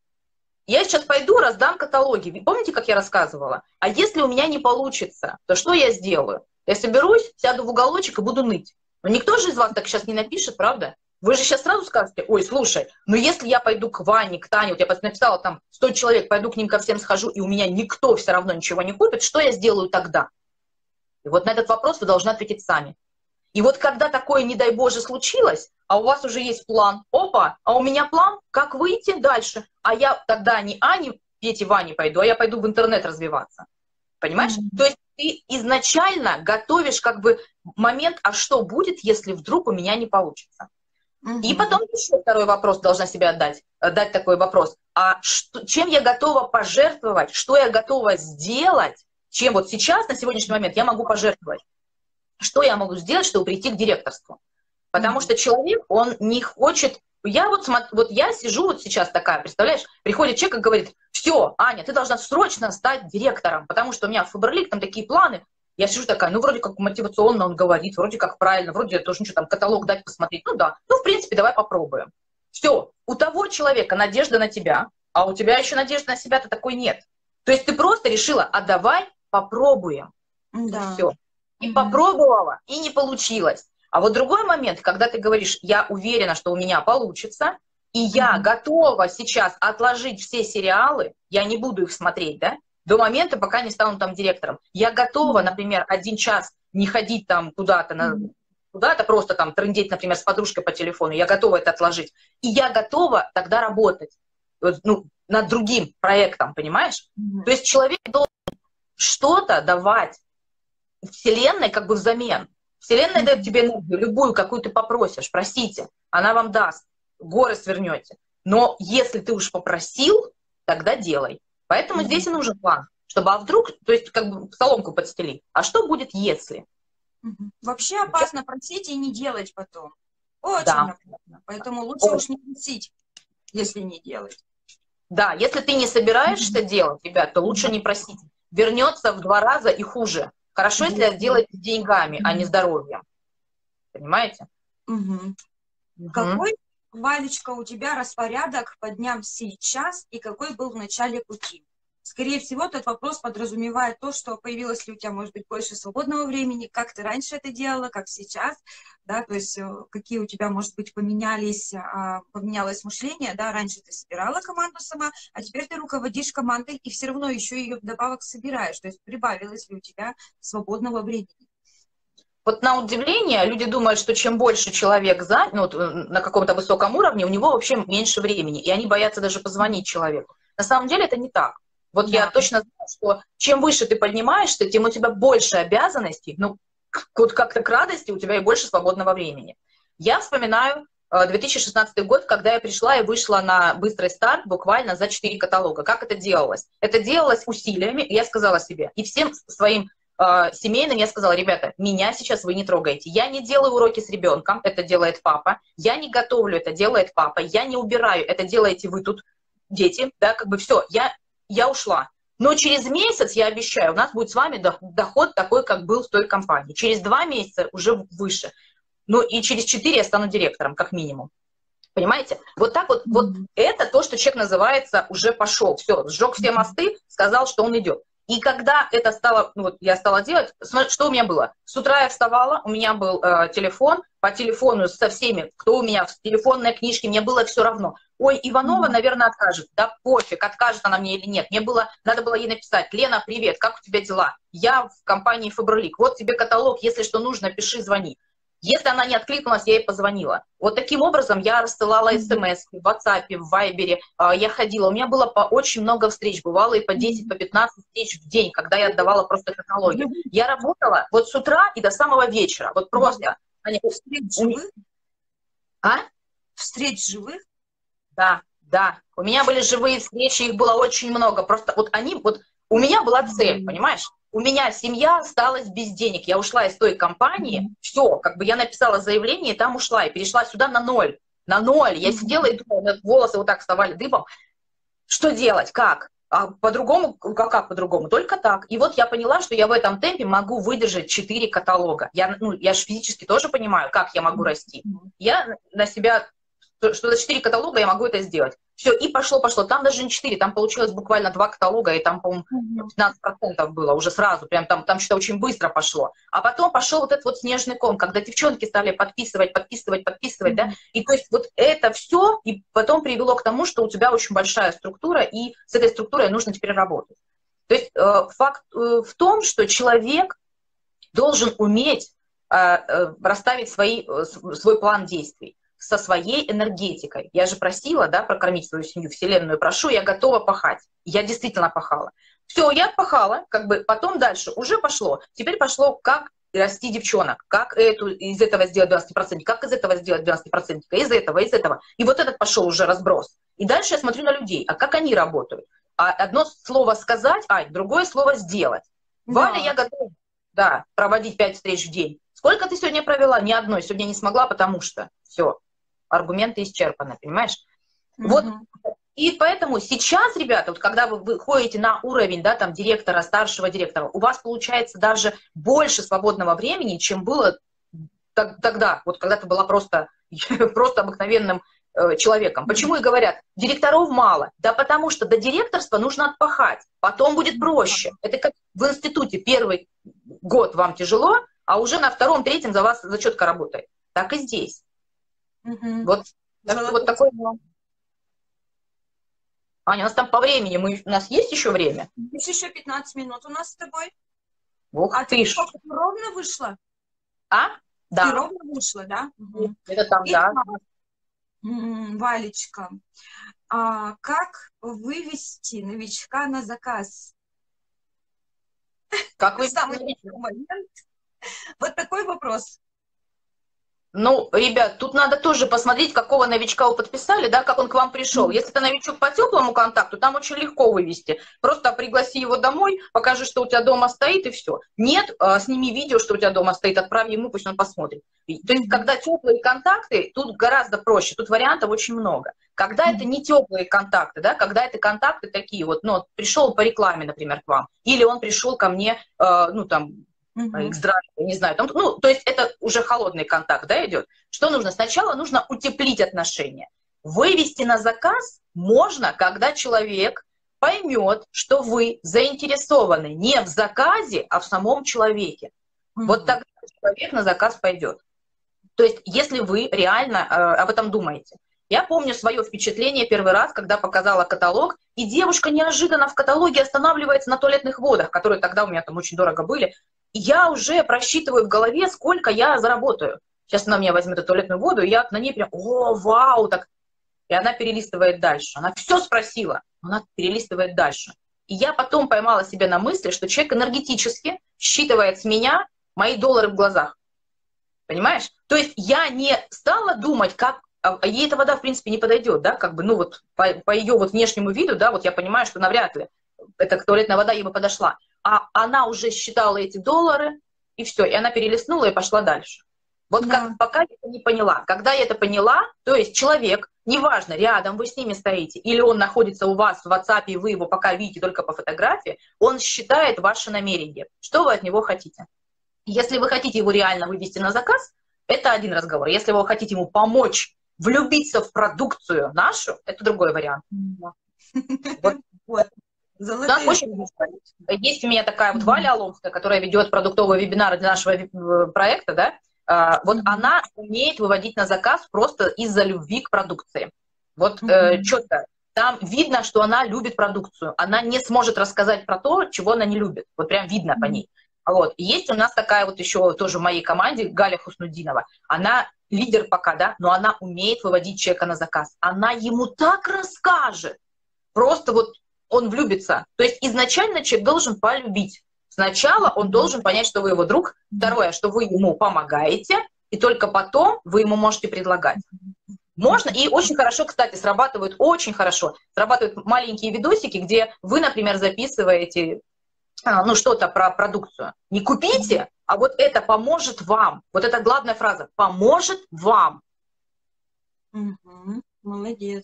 я сейчас пойду, раздам каталоги. Помните, как я рассказывала? А если у меня не получится, то что я сделаю? Я соберусь, сяду в уголочек и буду ныть. Но никто же из вас так сейчас не напишет, правда? Вы же сейчас сразу скажете, ой, слушай, ну если я пойду к Ване, к Тане, вот я написала там сто человек, пойду к ним ко всем схожу, и у меня никто все равно ничего не купит, что я сделаю тогда? И вот на этот вопрос вы должны ответить сами. И вот когда такое, не дай Боже, случилось, а у вас уже есть план, опа, а у меня план, как выйти дальше, а я тогда не Ане, Пете, Ване пойду, а я пойду в интернет развиваться. Понимаешь? Mm-hmm. То есть ты изначально готовишь как бы момент, а что будет, если вдруг у меня не получится? Mm-hmm. И потом еще второй вопрос должна себе отдать, дать такой вопрос. А что, чем я готова пожертвовать, что я готова сделать, чем вот сейчас, на сегодняшний момент, я могу пожертвовать? Что я могу сделать, чтобы прийти к директорству? Потому что человек, он не хочет... Я вот, смотр... вот я сижу вот сейчас такая, представляешь, приходит человек и говорит, все, Аня, ты должна срочно стать директором, потому что у меня в Фаберлик там такие планы. Я сижу такая, ну, вроде как мотивационно он говорит, вроде как правильно, вроде я тоже ничего там, каталог дать посмотреть. Ну да, ну, в принципе, давай попробуем. Все, у того человека надежда на тебя, а у тебя еще надежда на себя-то такой нет. То есть ты просто решила, а давай попробуем. Да. Все. И попробовала, и не получилось. А вот другой момент, когда ты говоришь, я уверена, что у меня получится, и я mm-hmm. готова сейчас отложить все сериалы, я не буду их смотреть, да, до момента, пока не стану там директором. Я готова, например, один час не ходить там куда-то, на, куда-то просто там трындеть, например, с подружкой по телефону, я готова это отложить. И я готова тогда работать ну, над другим проектом, понимаешь? Mm-hmm. То есть человек должен что-то давать Вселенной как бы взамен. Вселенная дает тебе энергию, любую, какую ты попросишь, просите, она вам даст, горы свернете. Но если ты уж попросил, тогда делай. Поэтому здесь и нужен план, чтобы а вдруг, то есть как бы соломку подстелить. А что будет, если? Вообще опасно просить и не делать потом. Очень да. опасно. Поэтому лучше Очень. уж не просить, если не делать. Да, если ты не собираешься делать, ребят, то лучше не просить. Вернется в два раза и хуже. Хорошо, если это делать с деньгами, а не здоровьем. Понимаете? Угу. Угу. Какой, Валечка, у тебя распорядок по дням сейчас и какой был в начале пути? Скорее всего, этот вопрос подразумевает то, что появилось ли у тебя, может быть, больше свободного времени, как ты раньше это делала, как сейчас, да, то есть какие у тебя, может быть, поменялись, поменялось мышление, да, раньше ты собирала команду сама, а теперь ты руководишь командой и все равно еще ее вдобавок собираешь, то есть прибавилось ли у тебя свободного времени. Вот на удивление люди думают, что чем больше человек занят, ну, вот, на каком-то высоком уровне, у него вообще меньше времени, и они боятся даже позвонить человеку. На самом деле это не так. Вот да. Я точно знаю, что чем выше ты поднимаешься, тем у тебя больше обязанностей, ну, вот как-то к радости у тебя и больше свободного времени. Я вспоминаю две тысячи шестнадцатый год, когда я пришла и вышла на быстрый старт буквально за четыре каталога. Как это делалось? Это делалось усилиями, я сказала себе, и всем своим семейным я сказала: ребята, меня сейчас вы не трогаете. Я не делаю уроки с ребенком, это делает папа. Я не готовлю, это делает папа. Я не убираю, это делаете вы тут, дети. Да, как бы все, я, я ушла. Но через месяц, я обещаю, у нас будет с вами доход такой, как был в той компании. Через два месяца уже выше. Ну и через четыре я стану директором, как минимум. Понимаете? Вот так вот, вот это то, что человек называется уже пошел. Все, сжег все мосты, сказал, что он идет. И когда это стало, ну, вот я стала делать, что у меня было? С утра я вставала, у меня был э, телефон, по телефону со всеми, кто у меня в телефонной книжке, мне было все равно. Ой, Иванова, наверное, откажет. Да пофиг, откажет она мне или нет. Мне было, надо было ей написать: Лена, привет, как у тебя дела? Я в компании Faberlic, вот тебе каталог, если что нужно, пиши, звони. Если она не откликнулась, я ей позвонила. Вот таким образом я рассылала смс в WhatsApp, в Viber, я ходила. У меня было по очень много встреч, бывало и по десять, по пятнадцать встреч в день, когда я отдавала просто технологию. Я работала вот с утра и до самого вечера, вот просто. Встреч живых? А? Встреч живых? Да, да. У меня были живые встречи, их было очень много. Просто вот они, вот у меня была цель, понимаешь? У меня семья осталась без денег, я ушла из той компании, все, как бы я написала заявление, и там ушла, и перешла сюда на ноль, на ноль. Я сидела и думала, волосы вот так вставали дыбом, что делать, как? А по-другому, как, как по-другому? Только так. И вот я поняла, что я в этом темпе могу выдержать четыре каталога. Я, ну, я же физически тоже понимаю, как я могу расти. Я на себя, что за четыре каталога я могу это сделать. Все, и пошло-пошло. Там даже не четыре, там получилось буквально два каталога, и там, по-моему, пятнадцать процентов было уже сразу, прям там, там что-то очень быстро пошло. А потом пошел вот этот вот снежный ком, когда девчонки стали подписывать, подписывать, подписывать, да, и то есть вот это все, и потом привело к тому, что у тебя очень большая структура, и с этой структурой нужно теперь работать. То есть э, факт э, в том, что человек должен уметь э, э, расставить свои, э, свой план действий со своей энергетикой. Я же просила, да, прокормить свою семью, вселенную прошу, я готова пахать. Я действительно пахала. Все, я пахала, как бы потом дальше уже пошло. Теперь пошло, как расти девчонок, как эту, из этого сделать двенадцать процентов, как из этого сделать двенадцать процентов, из этого, из этого. И вот этот пошел уже разброс. И дальше я смотрю на людей, а как они работают. А одно слово сказать, а другое слово сделать. Да. Валя, я готова, да, проводить пять встреч в день. Сколько ты сегодня провела? Ни одной. Сегодня не смогла, потому что все. Аргументы исчерпаны, понимаешь? Mm-hmm. Вот, и поэтому сейчас, ребята, вот когда вы выходите на уровень, да, там, директора, старшего директора, у вас получается даже больше свободного времени, чем было тогда, вот когда ты была просто, просто обыкновенным э, человеком. Почему и говорят, директоров мало? Да потому что до директорства нужно отпахать, потом будет проще. Это как в институте первый год вам тяжело, а уже на втором, третьем за вас зачетка работает. Так и здесь. Угу. Вот, вот такой. Аня, у нас там по времени, мы, у нас есть еще время? Есть еще пятнадцать минут у нас с тобой. Ух, а ты, ты ровно вышла? А? Да. Ты ровно вышла, да? Угу. Это там, и, да. Валечка, а как вывести новичка на заказ? Как вы самый момент? Вот такой вопрос. Ну, ребят, тут надо тоже посмотреть, какого новичка вы подписали, да, как он к вам пришел. Если ты новичок по теплому контакту, там очень легко вывести. Просто пригласи его домой, покажи, что у тебя дома стоит, и все. Нет, сними видео, что у тебя дома стоит, отправь ему, пусть он посмотрит. То есть, когда теплые контакты, тут гораздо проще, тут вариантов очень много. Когда это не теплые контакты, да, когда это контакты такие вот, ну, пришел по рекламе, например, к вам, или он пришел ко мне, ну, там, X-Drive, не знаю, там, ну, то есть это уже холодный контакт, да, идет. Что нужно? Сначала нужно утеплить отношения. Вывести на заказ можно, когда человек поймет, что вы заинтересованы не в заказе, а в самом человеке. Mm-hmm. Вот тогда человек на заказ пойдет. То есть, если вы реально э, об этом думаете. Я помню свое впечатление первый раз, когда показала каталог, и девушка неожиданно в каталоге останавливается на туалетных водах, которые тогда у меня там очень дорого были. И я уже просчитываю в голове, сколько я заработаю. Сейчас она меня возьмет эту туалетную воду, и я на ней прям, о, вау, так. И она перелистывает дальше. Она все спросила, но она перелистывает дальше. И я потом поймала себя на мысли, что человек энергетически считывает с меня мои доллары в глазах. Понимаешь? То есть я не стала думать, как... Ей эта вода, в принципе, не подойдет, да, как бы, ну вот по, по ее вот внешнему виду, да, вот я понимаю, что навряд ли эта туалетная вода ей бы подошла. А она уже считала эти доллары, и все, и она перелистнула и пошла дальше. Вот да. Как, пока я это не поняла. Когда я это поняла, то есть человек, неважно, рядом вы с ними стоите, или он находится у вас в WhatsApp, и вы его пока видите только по фотографии, он считает ваши намерения, что вы от него хотите. Если вы хотите его реально вывести на заказ, это один разговор. Если вы хотите ему помочь влюбиться в продукцию нашу, это другой вариант. Есть у меня такая вот Валя Аломская, которая ведет продуктовые вебинары для нашего проекта, да, вот она умеет выводить на заказ просто из-за любви к продукции. Вот четко. Там видно, что она любит продукцию. Она не сможет рассказать про то, чего она не любит. Вот прям видно по ней. Вот. Есть у нас такая вот еще тоже в моей команде Галя Хуснудинова. Она лидер пока, да, но она умеет выводить человека на заказ. Она ему так расскажет. Просто вот он влюбится. То есть изначально человек должен полюбить. Сначала он должен понять, что вы его друг. Второе, что вы ему помогаете. И только потом вы ему можете предлагать. Можно, и очень хорошо, кстати, срабатывают, очень хорошо, срабатывают маленькие видосики, где вы, например, записываете... ну, что-то про продукцию. Не купите, а вот это поможет вам. Вот это главная фраза. Поможет вам. Угу, молодец.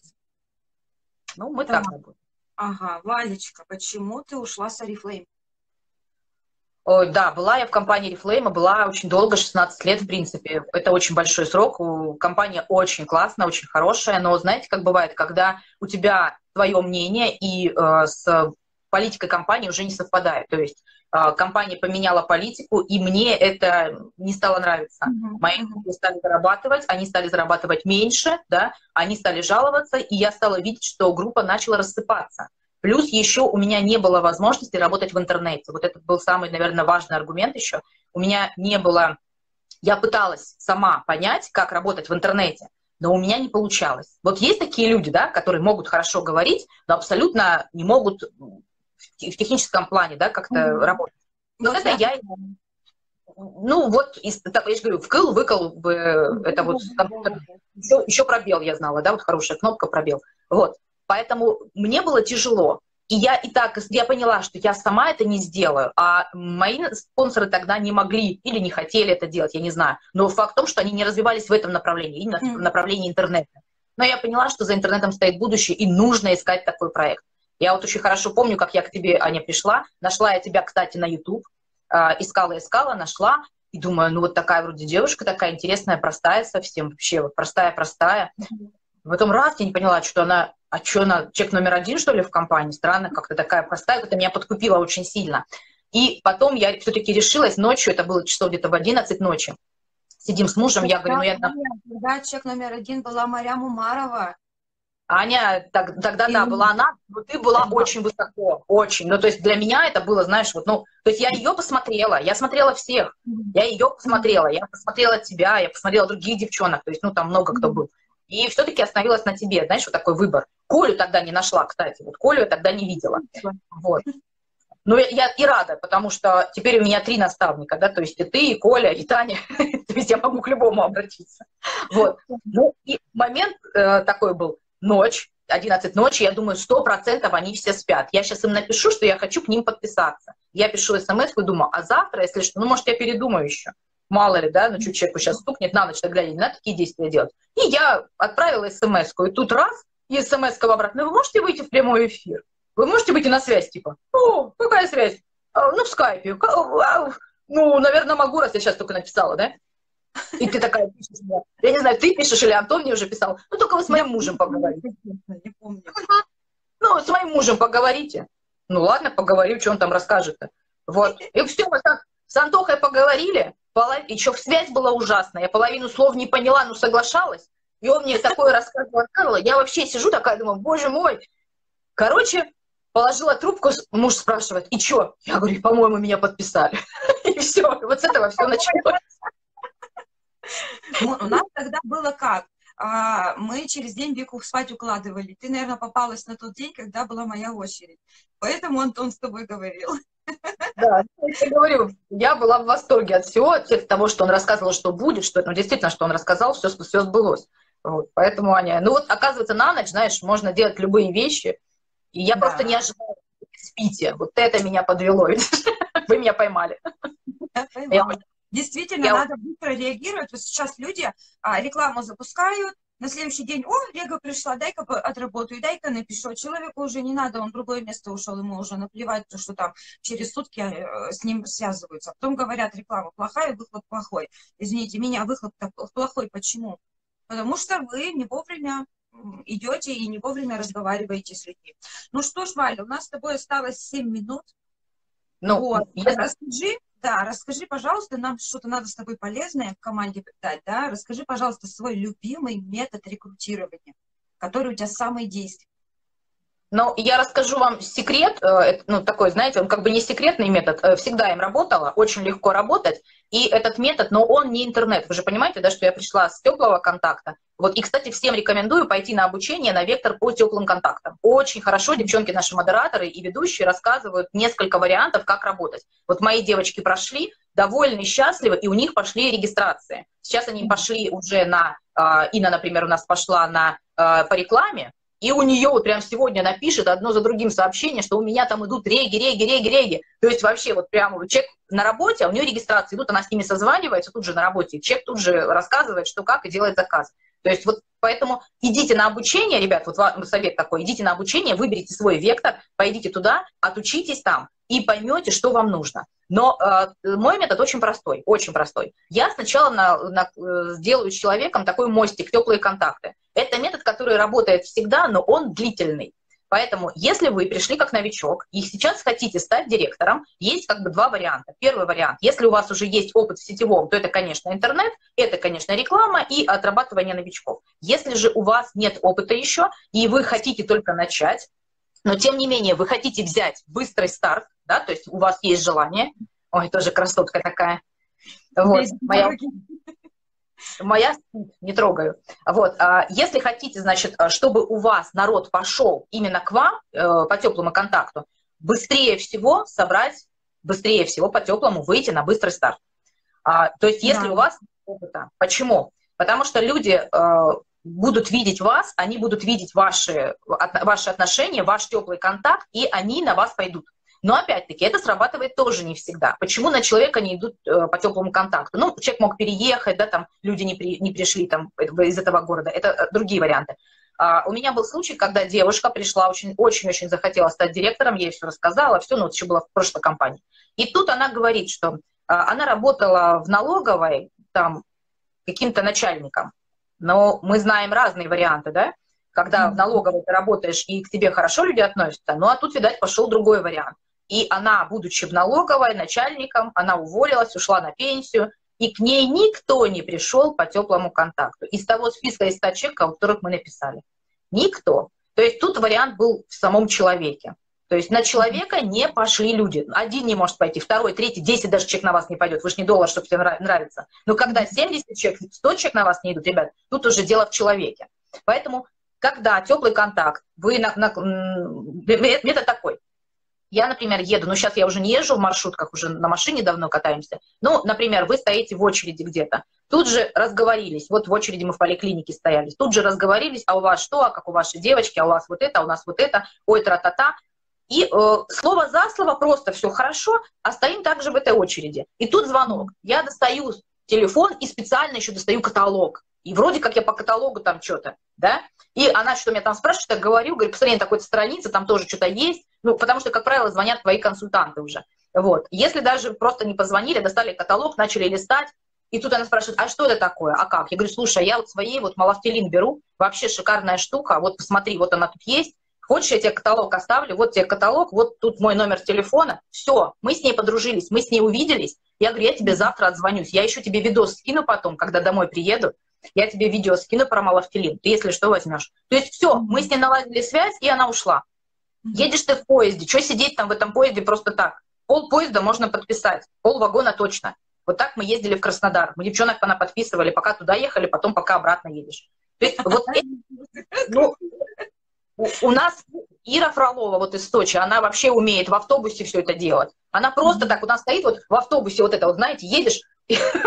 Ну, мы так работаем. Ага, Валечка, почему ты ушла с Reflame? Ой, да, была я в компании Reflame, была очень долго, шестнадцать лет, в принципе. Это очень большой срок. Компания очень классная, очень хорошая. Но знаете, как бывает, когда у тебя твое мнение и э, с... политика компании уже не совпадает. То есть э, компания поменяла политику, и мне это не стало нравиться. Mm-hmm. Мои люди стали зарабатывать, они стали зарабатывать меньше, да, они стали жаловаться, и я стала видеть, что группа начала рассыпаться. Плюс еще у меня не было возможности работать в интернете. Вот это был самый, наверное, важный аргумент еще. У меня не было... Я пыталась сама понять, как работать в интернете, но у меня не получалось. Вот есть такие люди, да, которые могут хорошо говорить, но абсолютно не могут... в техническом плане, да, как-то mm-hmm. работать. Но вот это да. я... Ну, вот, из, так, я же говорю, вкл, выкл, э, это вот... Mm-hmm. Еще, еще пробел я знала, да, вот хорошая кнопка пробел. Вот. Поэтому мне было тяжело. И я и так, я поняла, что я сама это не сделаю, а мои спонсоры тогда не могли или не хотели это делать, я не знаю. Но факт в том, что они не развивались в этом направлении, именно mm-hmm. в направлении интернета. Но я поняла, что за интернетом стоит будущее, и нужно искать такой проект. Я вот очень хорошо помню, как я к тебе, Аня, пришла. Нашла я тебя, кстати, на YouTube. Искала-искала, нашла. И думаю, ну вот такая вроде девушка, такая интересная, простая совсем вообще. Вот простая-простая. Потом раз, я не поняла, что она... А что она, человек номер один, что ли, в компании? Странно, как-то такая простая. Это меня подкупило очень сильно. И потом я все-таки решилась ночью, это было часов где-то в одиннадцать ночи. Сидим с мужем, я говорю, ну я... Когда человек номер один была Марья Мумарова. Аня, так, тогда, да, была она, но ты была очень высоко, очень. Ну, то есть для меня это было, знаешь, вот, ну, то есть я ее посмотрела, я смотрела всех, я ее посмотрела, я посмотрела тебя, я посмотрела других девчонок, то есть, ну, там много кто был. И все-таки остановилась на тебе, знаешь, вот такой выбор. Колю тогда не нашла, кстати, вот Колю я тогда не видела, вот. Ну, я и рада, потому что теперь у меня три наставника, да, то есть и ты, и Коля, и Таня, то есть я могу к любому обратиться. Вот. Ну, и момент такой был. Ночь, одиннадцать ночи, я думаю, сто процентов они все спят. Я сейчас им напишу, что я хочу к ним подписаться. Я пишу смс-ку и думаю, а завтра, если что, ну, может, я передумаю еще. Мало ли, да, ну, чуть человеку сейчас стукнет, на ночь тогда не надо такие действия делать. И я отправила смс-ку, и тут раз, и смс-ка в обратную. Вы можете выйти в прямой эфир? Вы можете выйти на связь, типа? О, какая связь? Ну, в скайпе. Ну, наверное, могу, раз я сейчас только написала, да? И ты такая пишешь, да. Я не знаю, ты пишешь или Антон мне уже писал, ну только вы с моим мужем поговорили. Я помню. Ну Ну, с моим мужем поговорите. Ну ладно, поговорю, что он там расскажет-то. Вот. И все, мы так с Антохой поговорили, полов... и что связь была ужасная, я половину слов не поняла, но соглашалась. И он мне такое рассказывал, рассказывал. Я вообще сижу такая, думаю, боже мой. Короче, положила трубку, муж спрашивает, и что? Я говорю, по-моему, меня подписали. И все, вот с этого все началось. У нас тогда было как? Мы через день Вику спать укладывали. Ты, наверное, попалась на тот день, когда была моя очередь. Поэтому Антон с тобой говорил. Да, я говорю, я была в восторге от всего, от того, что он рассказывал, что будет, что ну, действительно, что он рассказал, все, все сбылось. Вот, поэтому, Аня, ну вот, оказывается, на ночь, знаешь, можно делать любые вещи, и я да. просто не ожидала, что вы спите. Вот это меня подвело, вы меня поймали. Действительно, надо быстро реагировать. Вот сейчас люди рекламу запускают, на следующий день, о, Лего пришла, дай-ка отработаю, дай-ка напишу. Человеку уже не надо, он в другое место ушел, ему уже наплевать, то, что там через сутки с ним связываются. Потом говорят, реклама плохая, выхлоп плохой. Извините меня, выхлоп плохой. Почему? Потому что вы не вовремя идете и не вовремя разговариваете с людьми. Ну что ж, Валя, у нас с тобой осталось семь минут. Ну, вот. Я... Расскажи. Да, расскажи, пожалуйста, нам что-то надо с тобой полезное в команде дать, да? Расскажи, пожалуйста, свой любимый метод рекрутирования, который у тебя самый действенный. Ну, я расскажу вам секрет, ну, такой, знаете, он как бы не секретный метод, всегда им работала, очень легко работать, и этот метод, но он не интернет. Вы же понимаете, да, что я пришла с теплого контакта. Вот, и, кстати, всем рекомендую пойти на обучение на вектор по теплым контактам. Очень хорошо девчонки, наши модераторы и ведущие рассказывают несколько вариантов, как работать. Вот мои девочки прошли, довольны, счастливы, и у них пошли регистрации. Сейчас они пошли уже на, Инна, например, у нас пошла на, по рекламе, и у нее вот прям сегодня напишет одно за другим сообщение, что у меня там идут реги, реги, реги, реги. То есть вообще вот прям человек на работе, а у нее регистрации идут, она с ними созванивается тут же на работе, человек тут же рассказывает, что как, и делает заказ. То есть вот поэтому идите на обучение, ребят, вот вам совет такой, идите на обучение, выберите свой вектор, пойдите туда, отучитесь там и поймете, что вам нужно. Но э, мой метод очень простой, очень простой. Я сначала на, на, сделаю с человеком такой мостик, теплые контакты. Это метод, который работает всегда, но он длительный. Поэтому, если вы пришли как новичок и сейчас хотите стать директором, есть как бы два варианта. Первый вариант, если у вас уже есть опыт в сетевом, то это, конечно, интернет, это, конечно, реклама и отрабатывание новичков. Если же у вас нет опыта еще, и вы хотите только начать, но, тем не менее, вы хотите взять быстрый старт, да, то есть у вас есть желание. Ой, тоже красотка такая. Вот, моя... Моя не трогаю. Вот. Если хотите, значит, чтобы у вас народ пошел именно к вам по теплому контакту, быстрее всего собрать, быстрее всего по теплому выйти на быстрый старт. То есть если да. у вас нет опыта. Почему? Потому что люди будут видеть вас, они будут видеть ваши, ваши отношения, ваш теплый контакт, и они на вас пойдут. Но опять-таки это срабатывает тоже не всегда. Почему на человека не идут э, по теплому контакту? Ну, человек мог переехать, да, там люди не, при, не пришли там, из этого города. Это другие варианты. А, у меня был случай, когда девушка пришла, очень-очень захотела стать директором, я ей все рассказала, все, ну, вот еще было в прошлой компании. И тут она говорит, что а, она работала в налоговой там каким-то начальником. Но мы знаем разные варианты, да? Когда mm-hmm. в налоговой ты работаешь и к тебе хорошо люди относятся, ну, а тут, видать, пошел другой вариант. И она, будучи в налоговой, начальником, она уволилась, ушла на пенсию, и к ней никто не пришел по теплому контакту. Из того списка из ста человек, о которых мы написали. Никто. То есть тут вариант был в самом человеке. То есть на человека не пошли люди. Один не может пойти, второй, третий, десять даже человек на вас не пойдет. Вы же не доллар, чтобы тебе нравится. Но когда семьдесят человек, сто человек на вас не идут, ребят, тут уже дело в человеке. Поэтому, когда теплый контакт, вы на, на, метод такой. Я, например, еду, ну, сейчас я уже не езжу в маршрутках, уже на машине давно катаемся. Ну, например, вы стоите в очереди где-то, тут же разговорились, вот в очереди мы в поликлинике стояли, тут же разговорились, а у вас что, а как у вашей девочки, а у вас вот это, а у нас вот это, ой, тра-та-та. И э, слово за слово просто все хорошо, а стоим также в этой очереди. И тут звонок, я достаю телефон и специально еще достаю каталог. И вроде как я по каталогу там что-то, да, и она что-то меня там спрашивает, я говорю, говорю, посмотри, на такой-то странице, там тоже что-то есть, ну, потому что, как правило, звонят твои консультанты уже, вот. Если даже просто не позвонили, достали каталог, начали листать, и тут она спрашивает, а что это такое, а как? Я говорю, слушай, я вот своей вот малафтелин беру, вообще шикарная штука, вот посмотри, вот она тут есть, Хочешь, я тебе каталог оставлю? Вот тебе каталог, вот тут мой номер телефона. Все, мы с ней подружились, мы с ней увиделись. Я говорю, я тебе завтра отзвонюсь. Я еще тебе видос скину потом, когда домой приеду. Я тебе видео скину про малафтелин. Ты, если что, возьмешь. То есть все, мы с ней наладили связь, и она ушла. Едешь ты в поезде. Что сидеть там в этом поезде просто так? Пол поезда можно подписать, пол вагона точно. Вот так мы ездили в Краснодар. Мы девчонок понаподписывали, пока туда ехали, потом пока обратно едешь. То есть вот ну, у, у нас Ира Фролова вот из Сочи, она вообще умеет в автобусе все это делать. Она просто так, у нас стоит вот в автобусе вот это, вот знаете, едешь,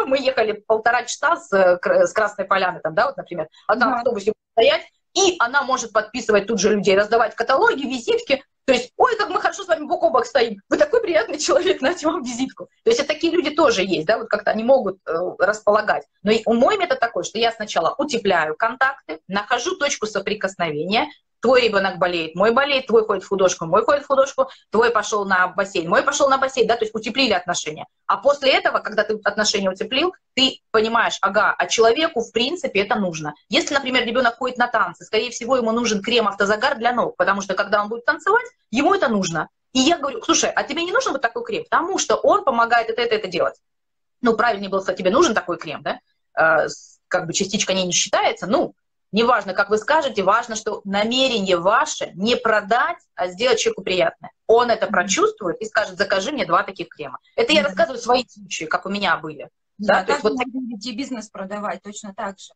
мы ехали полтора часа с, с Красной Поляны, там, да, вот, например, она в автобусе будет стоять, и она может подписывать тут же людей, раздавать каталоги, визитки. То есть, ой, как мы хорошо с вами бок о бок стоим, вы такой приятный человек, на вам визитку. То есть, такие люди тоже есть, да, вот как-то они могут э, располагать. Но и мой метод такой, что я сначала утепляю контакты, нахожу точку соприкосновения, твой ребенок болеет, мой болеет, твой ходит в художку, мой ходит в художку, твой пошел на бассейн, мой пошел на бассейн, да, то есть утеплили отношения. А после этого, когда ты отношения утеплил, ты понимаешь, ага, а человеку, в принципе, это нужно. Если, например, ребенок ходит на танцы, скорее всего, ему нужен крем-автозагар для ног, потому что, когда он будет танцевать, ему это нужно. И я говорю, слушай, а тебе не нужен вот такой крем? Потому что он помогает это, это, это делать. Ну, правильнее было, кстати, тебе нужен такой крем, да? Э, как бы частичка не, не считается. Ну, неважно, как вы скажете, важно, что намерение ваше не продать, а сделать человеку приятное. Он это прочувствует и скажет, закажи мне два таких крема. Это я рассказываю свои случаи, как у меня были. Да, да, то есть вот будете бизнес продавать точно так же.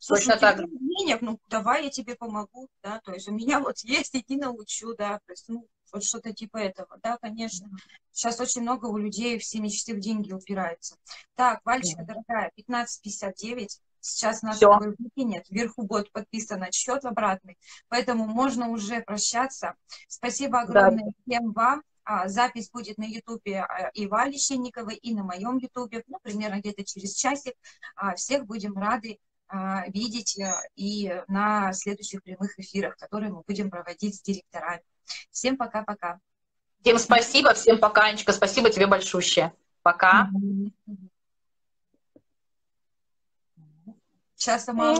Слушай, точно так же. Денег, ну, давай я тебе помогу, да, то есть у меня вот есть, иди научу, да, то есть, ну, вот что-то типа этого, да, конечно. Сейчас очень много у людей все мечты в деньги упираются. Так, Вальчика, дорогая, пятнадцать пятьдесят девять, сейчас нас в нет, вверху бот подписан, отсчет обратный, поэтому можно уже прощаться. Спасибо огромное, да, всем вам. Запись будет на ютубе и Вали Щениковой, и на моем ютубе, ну, примерно где-то через часик. Всех будем рады видеть и на следующих прямых эфирах, которые мы будем проводить с директорами. Всем пока-пока. Всем спасибо, всем пока, Анечка. Спасибо тебе большущее. Пока. Сейчас сама...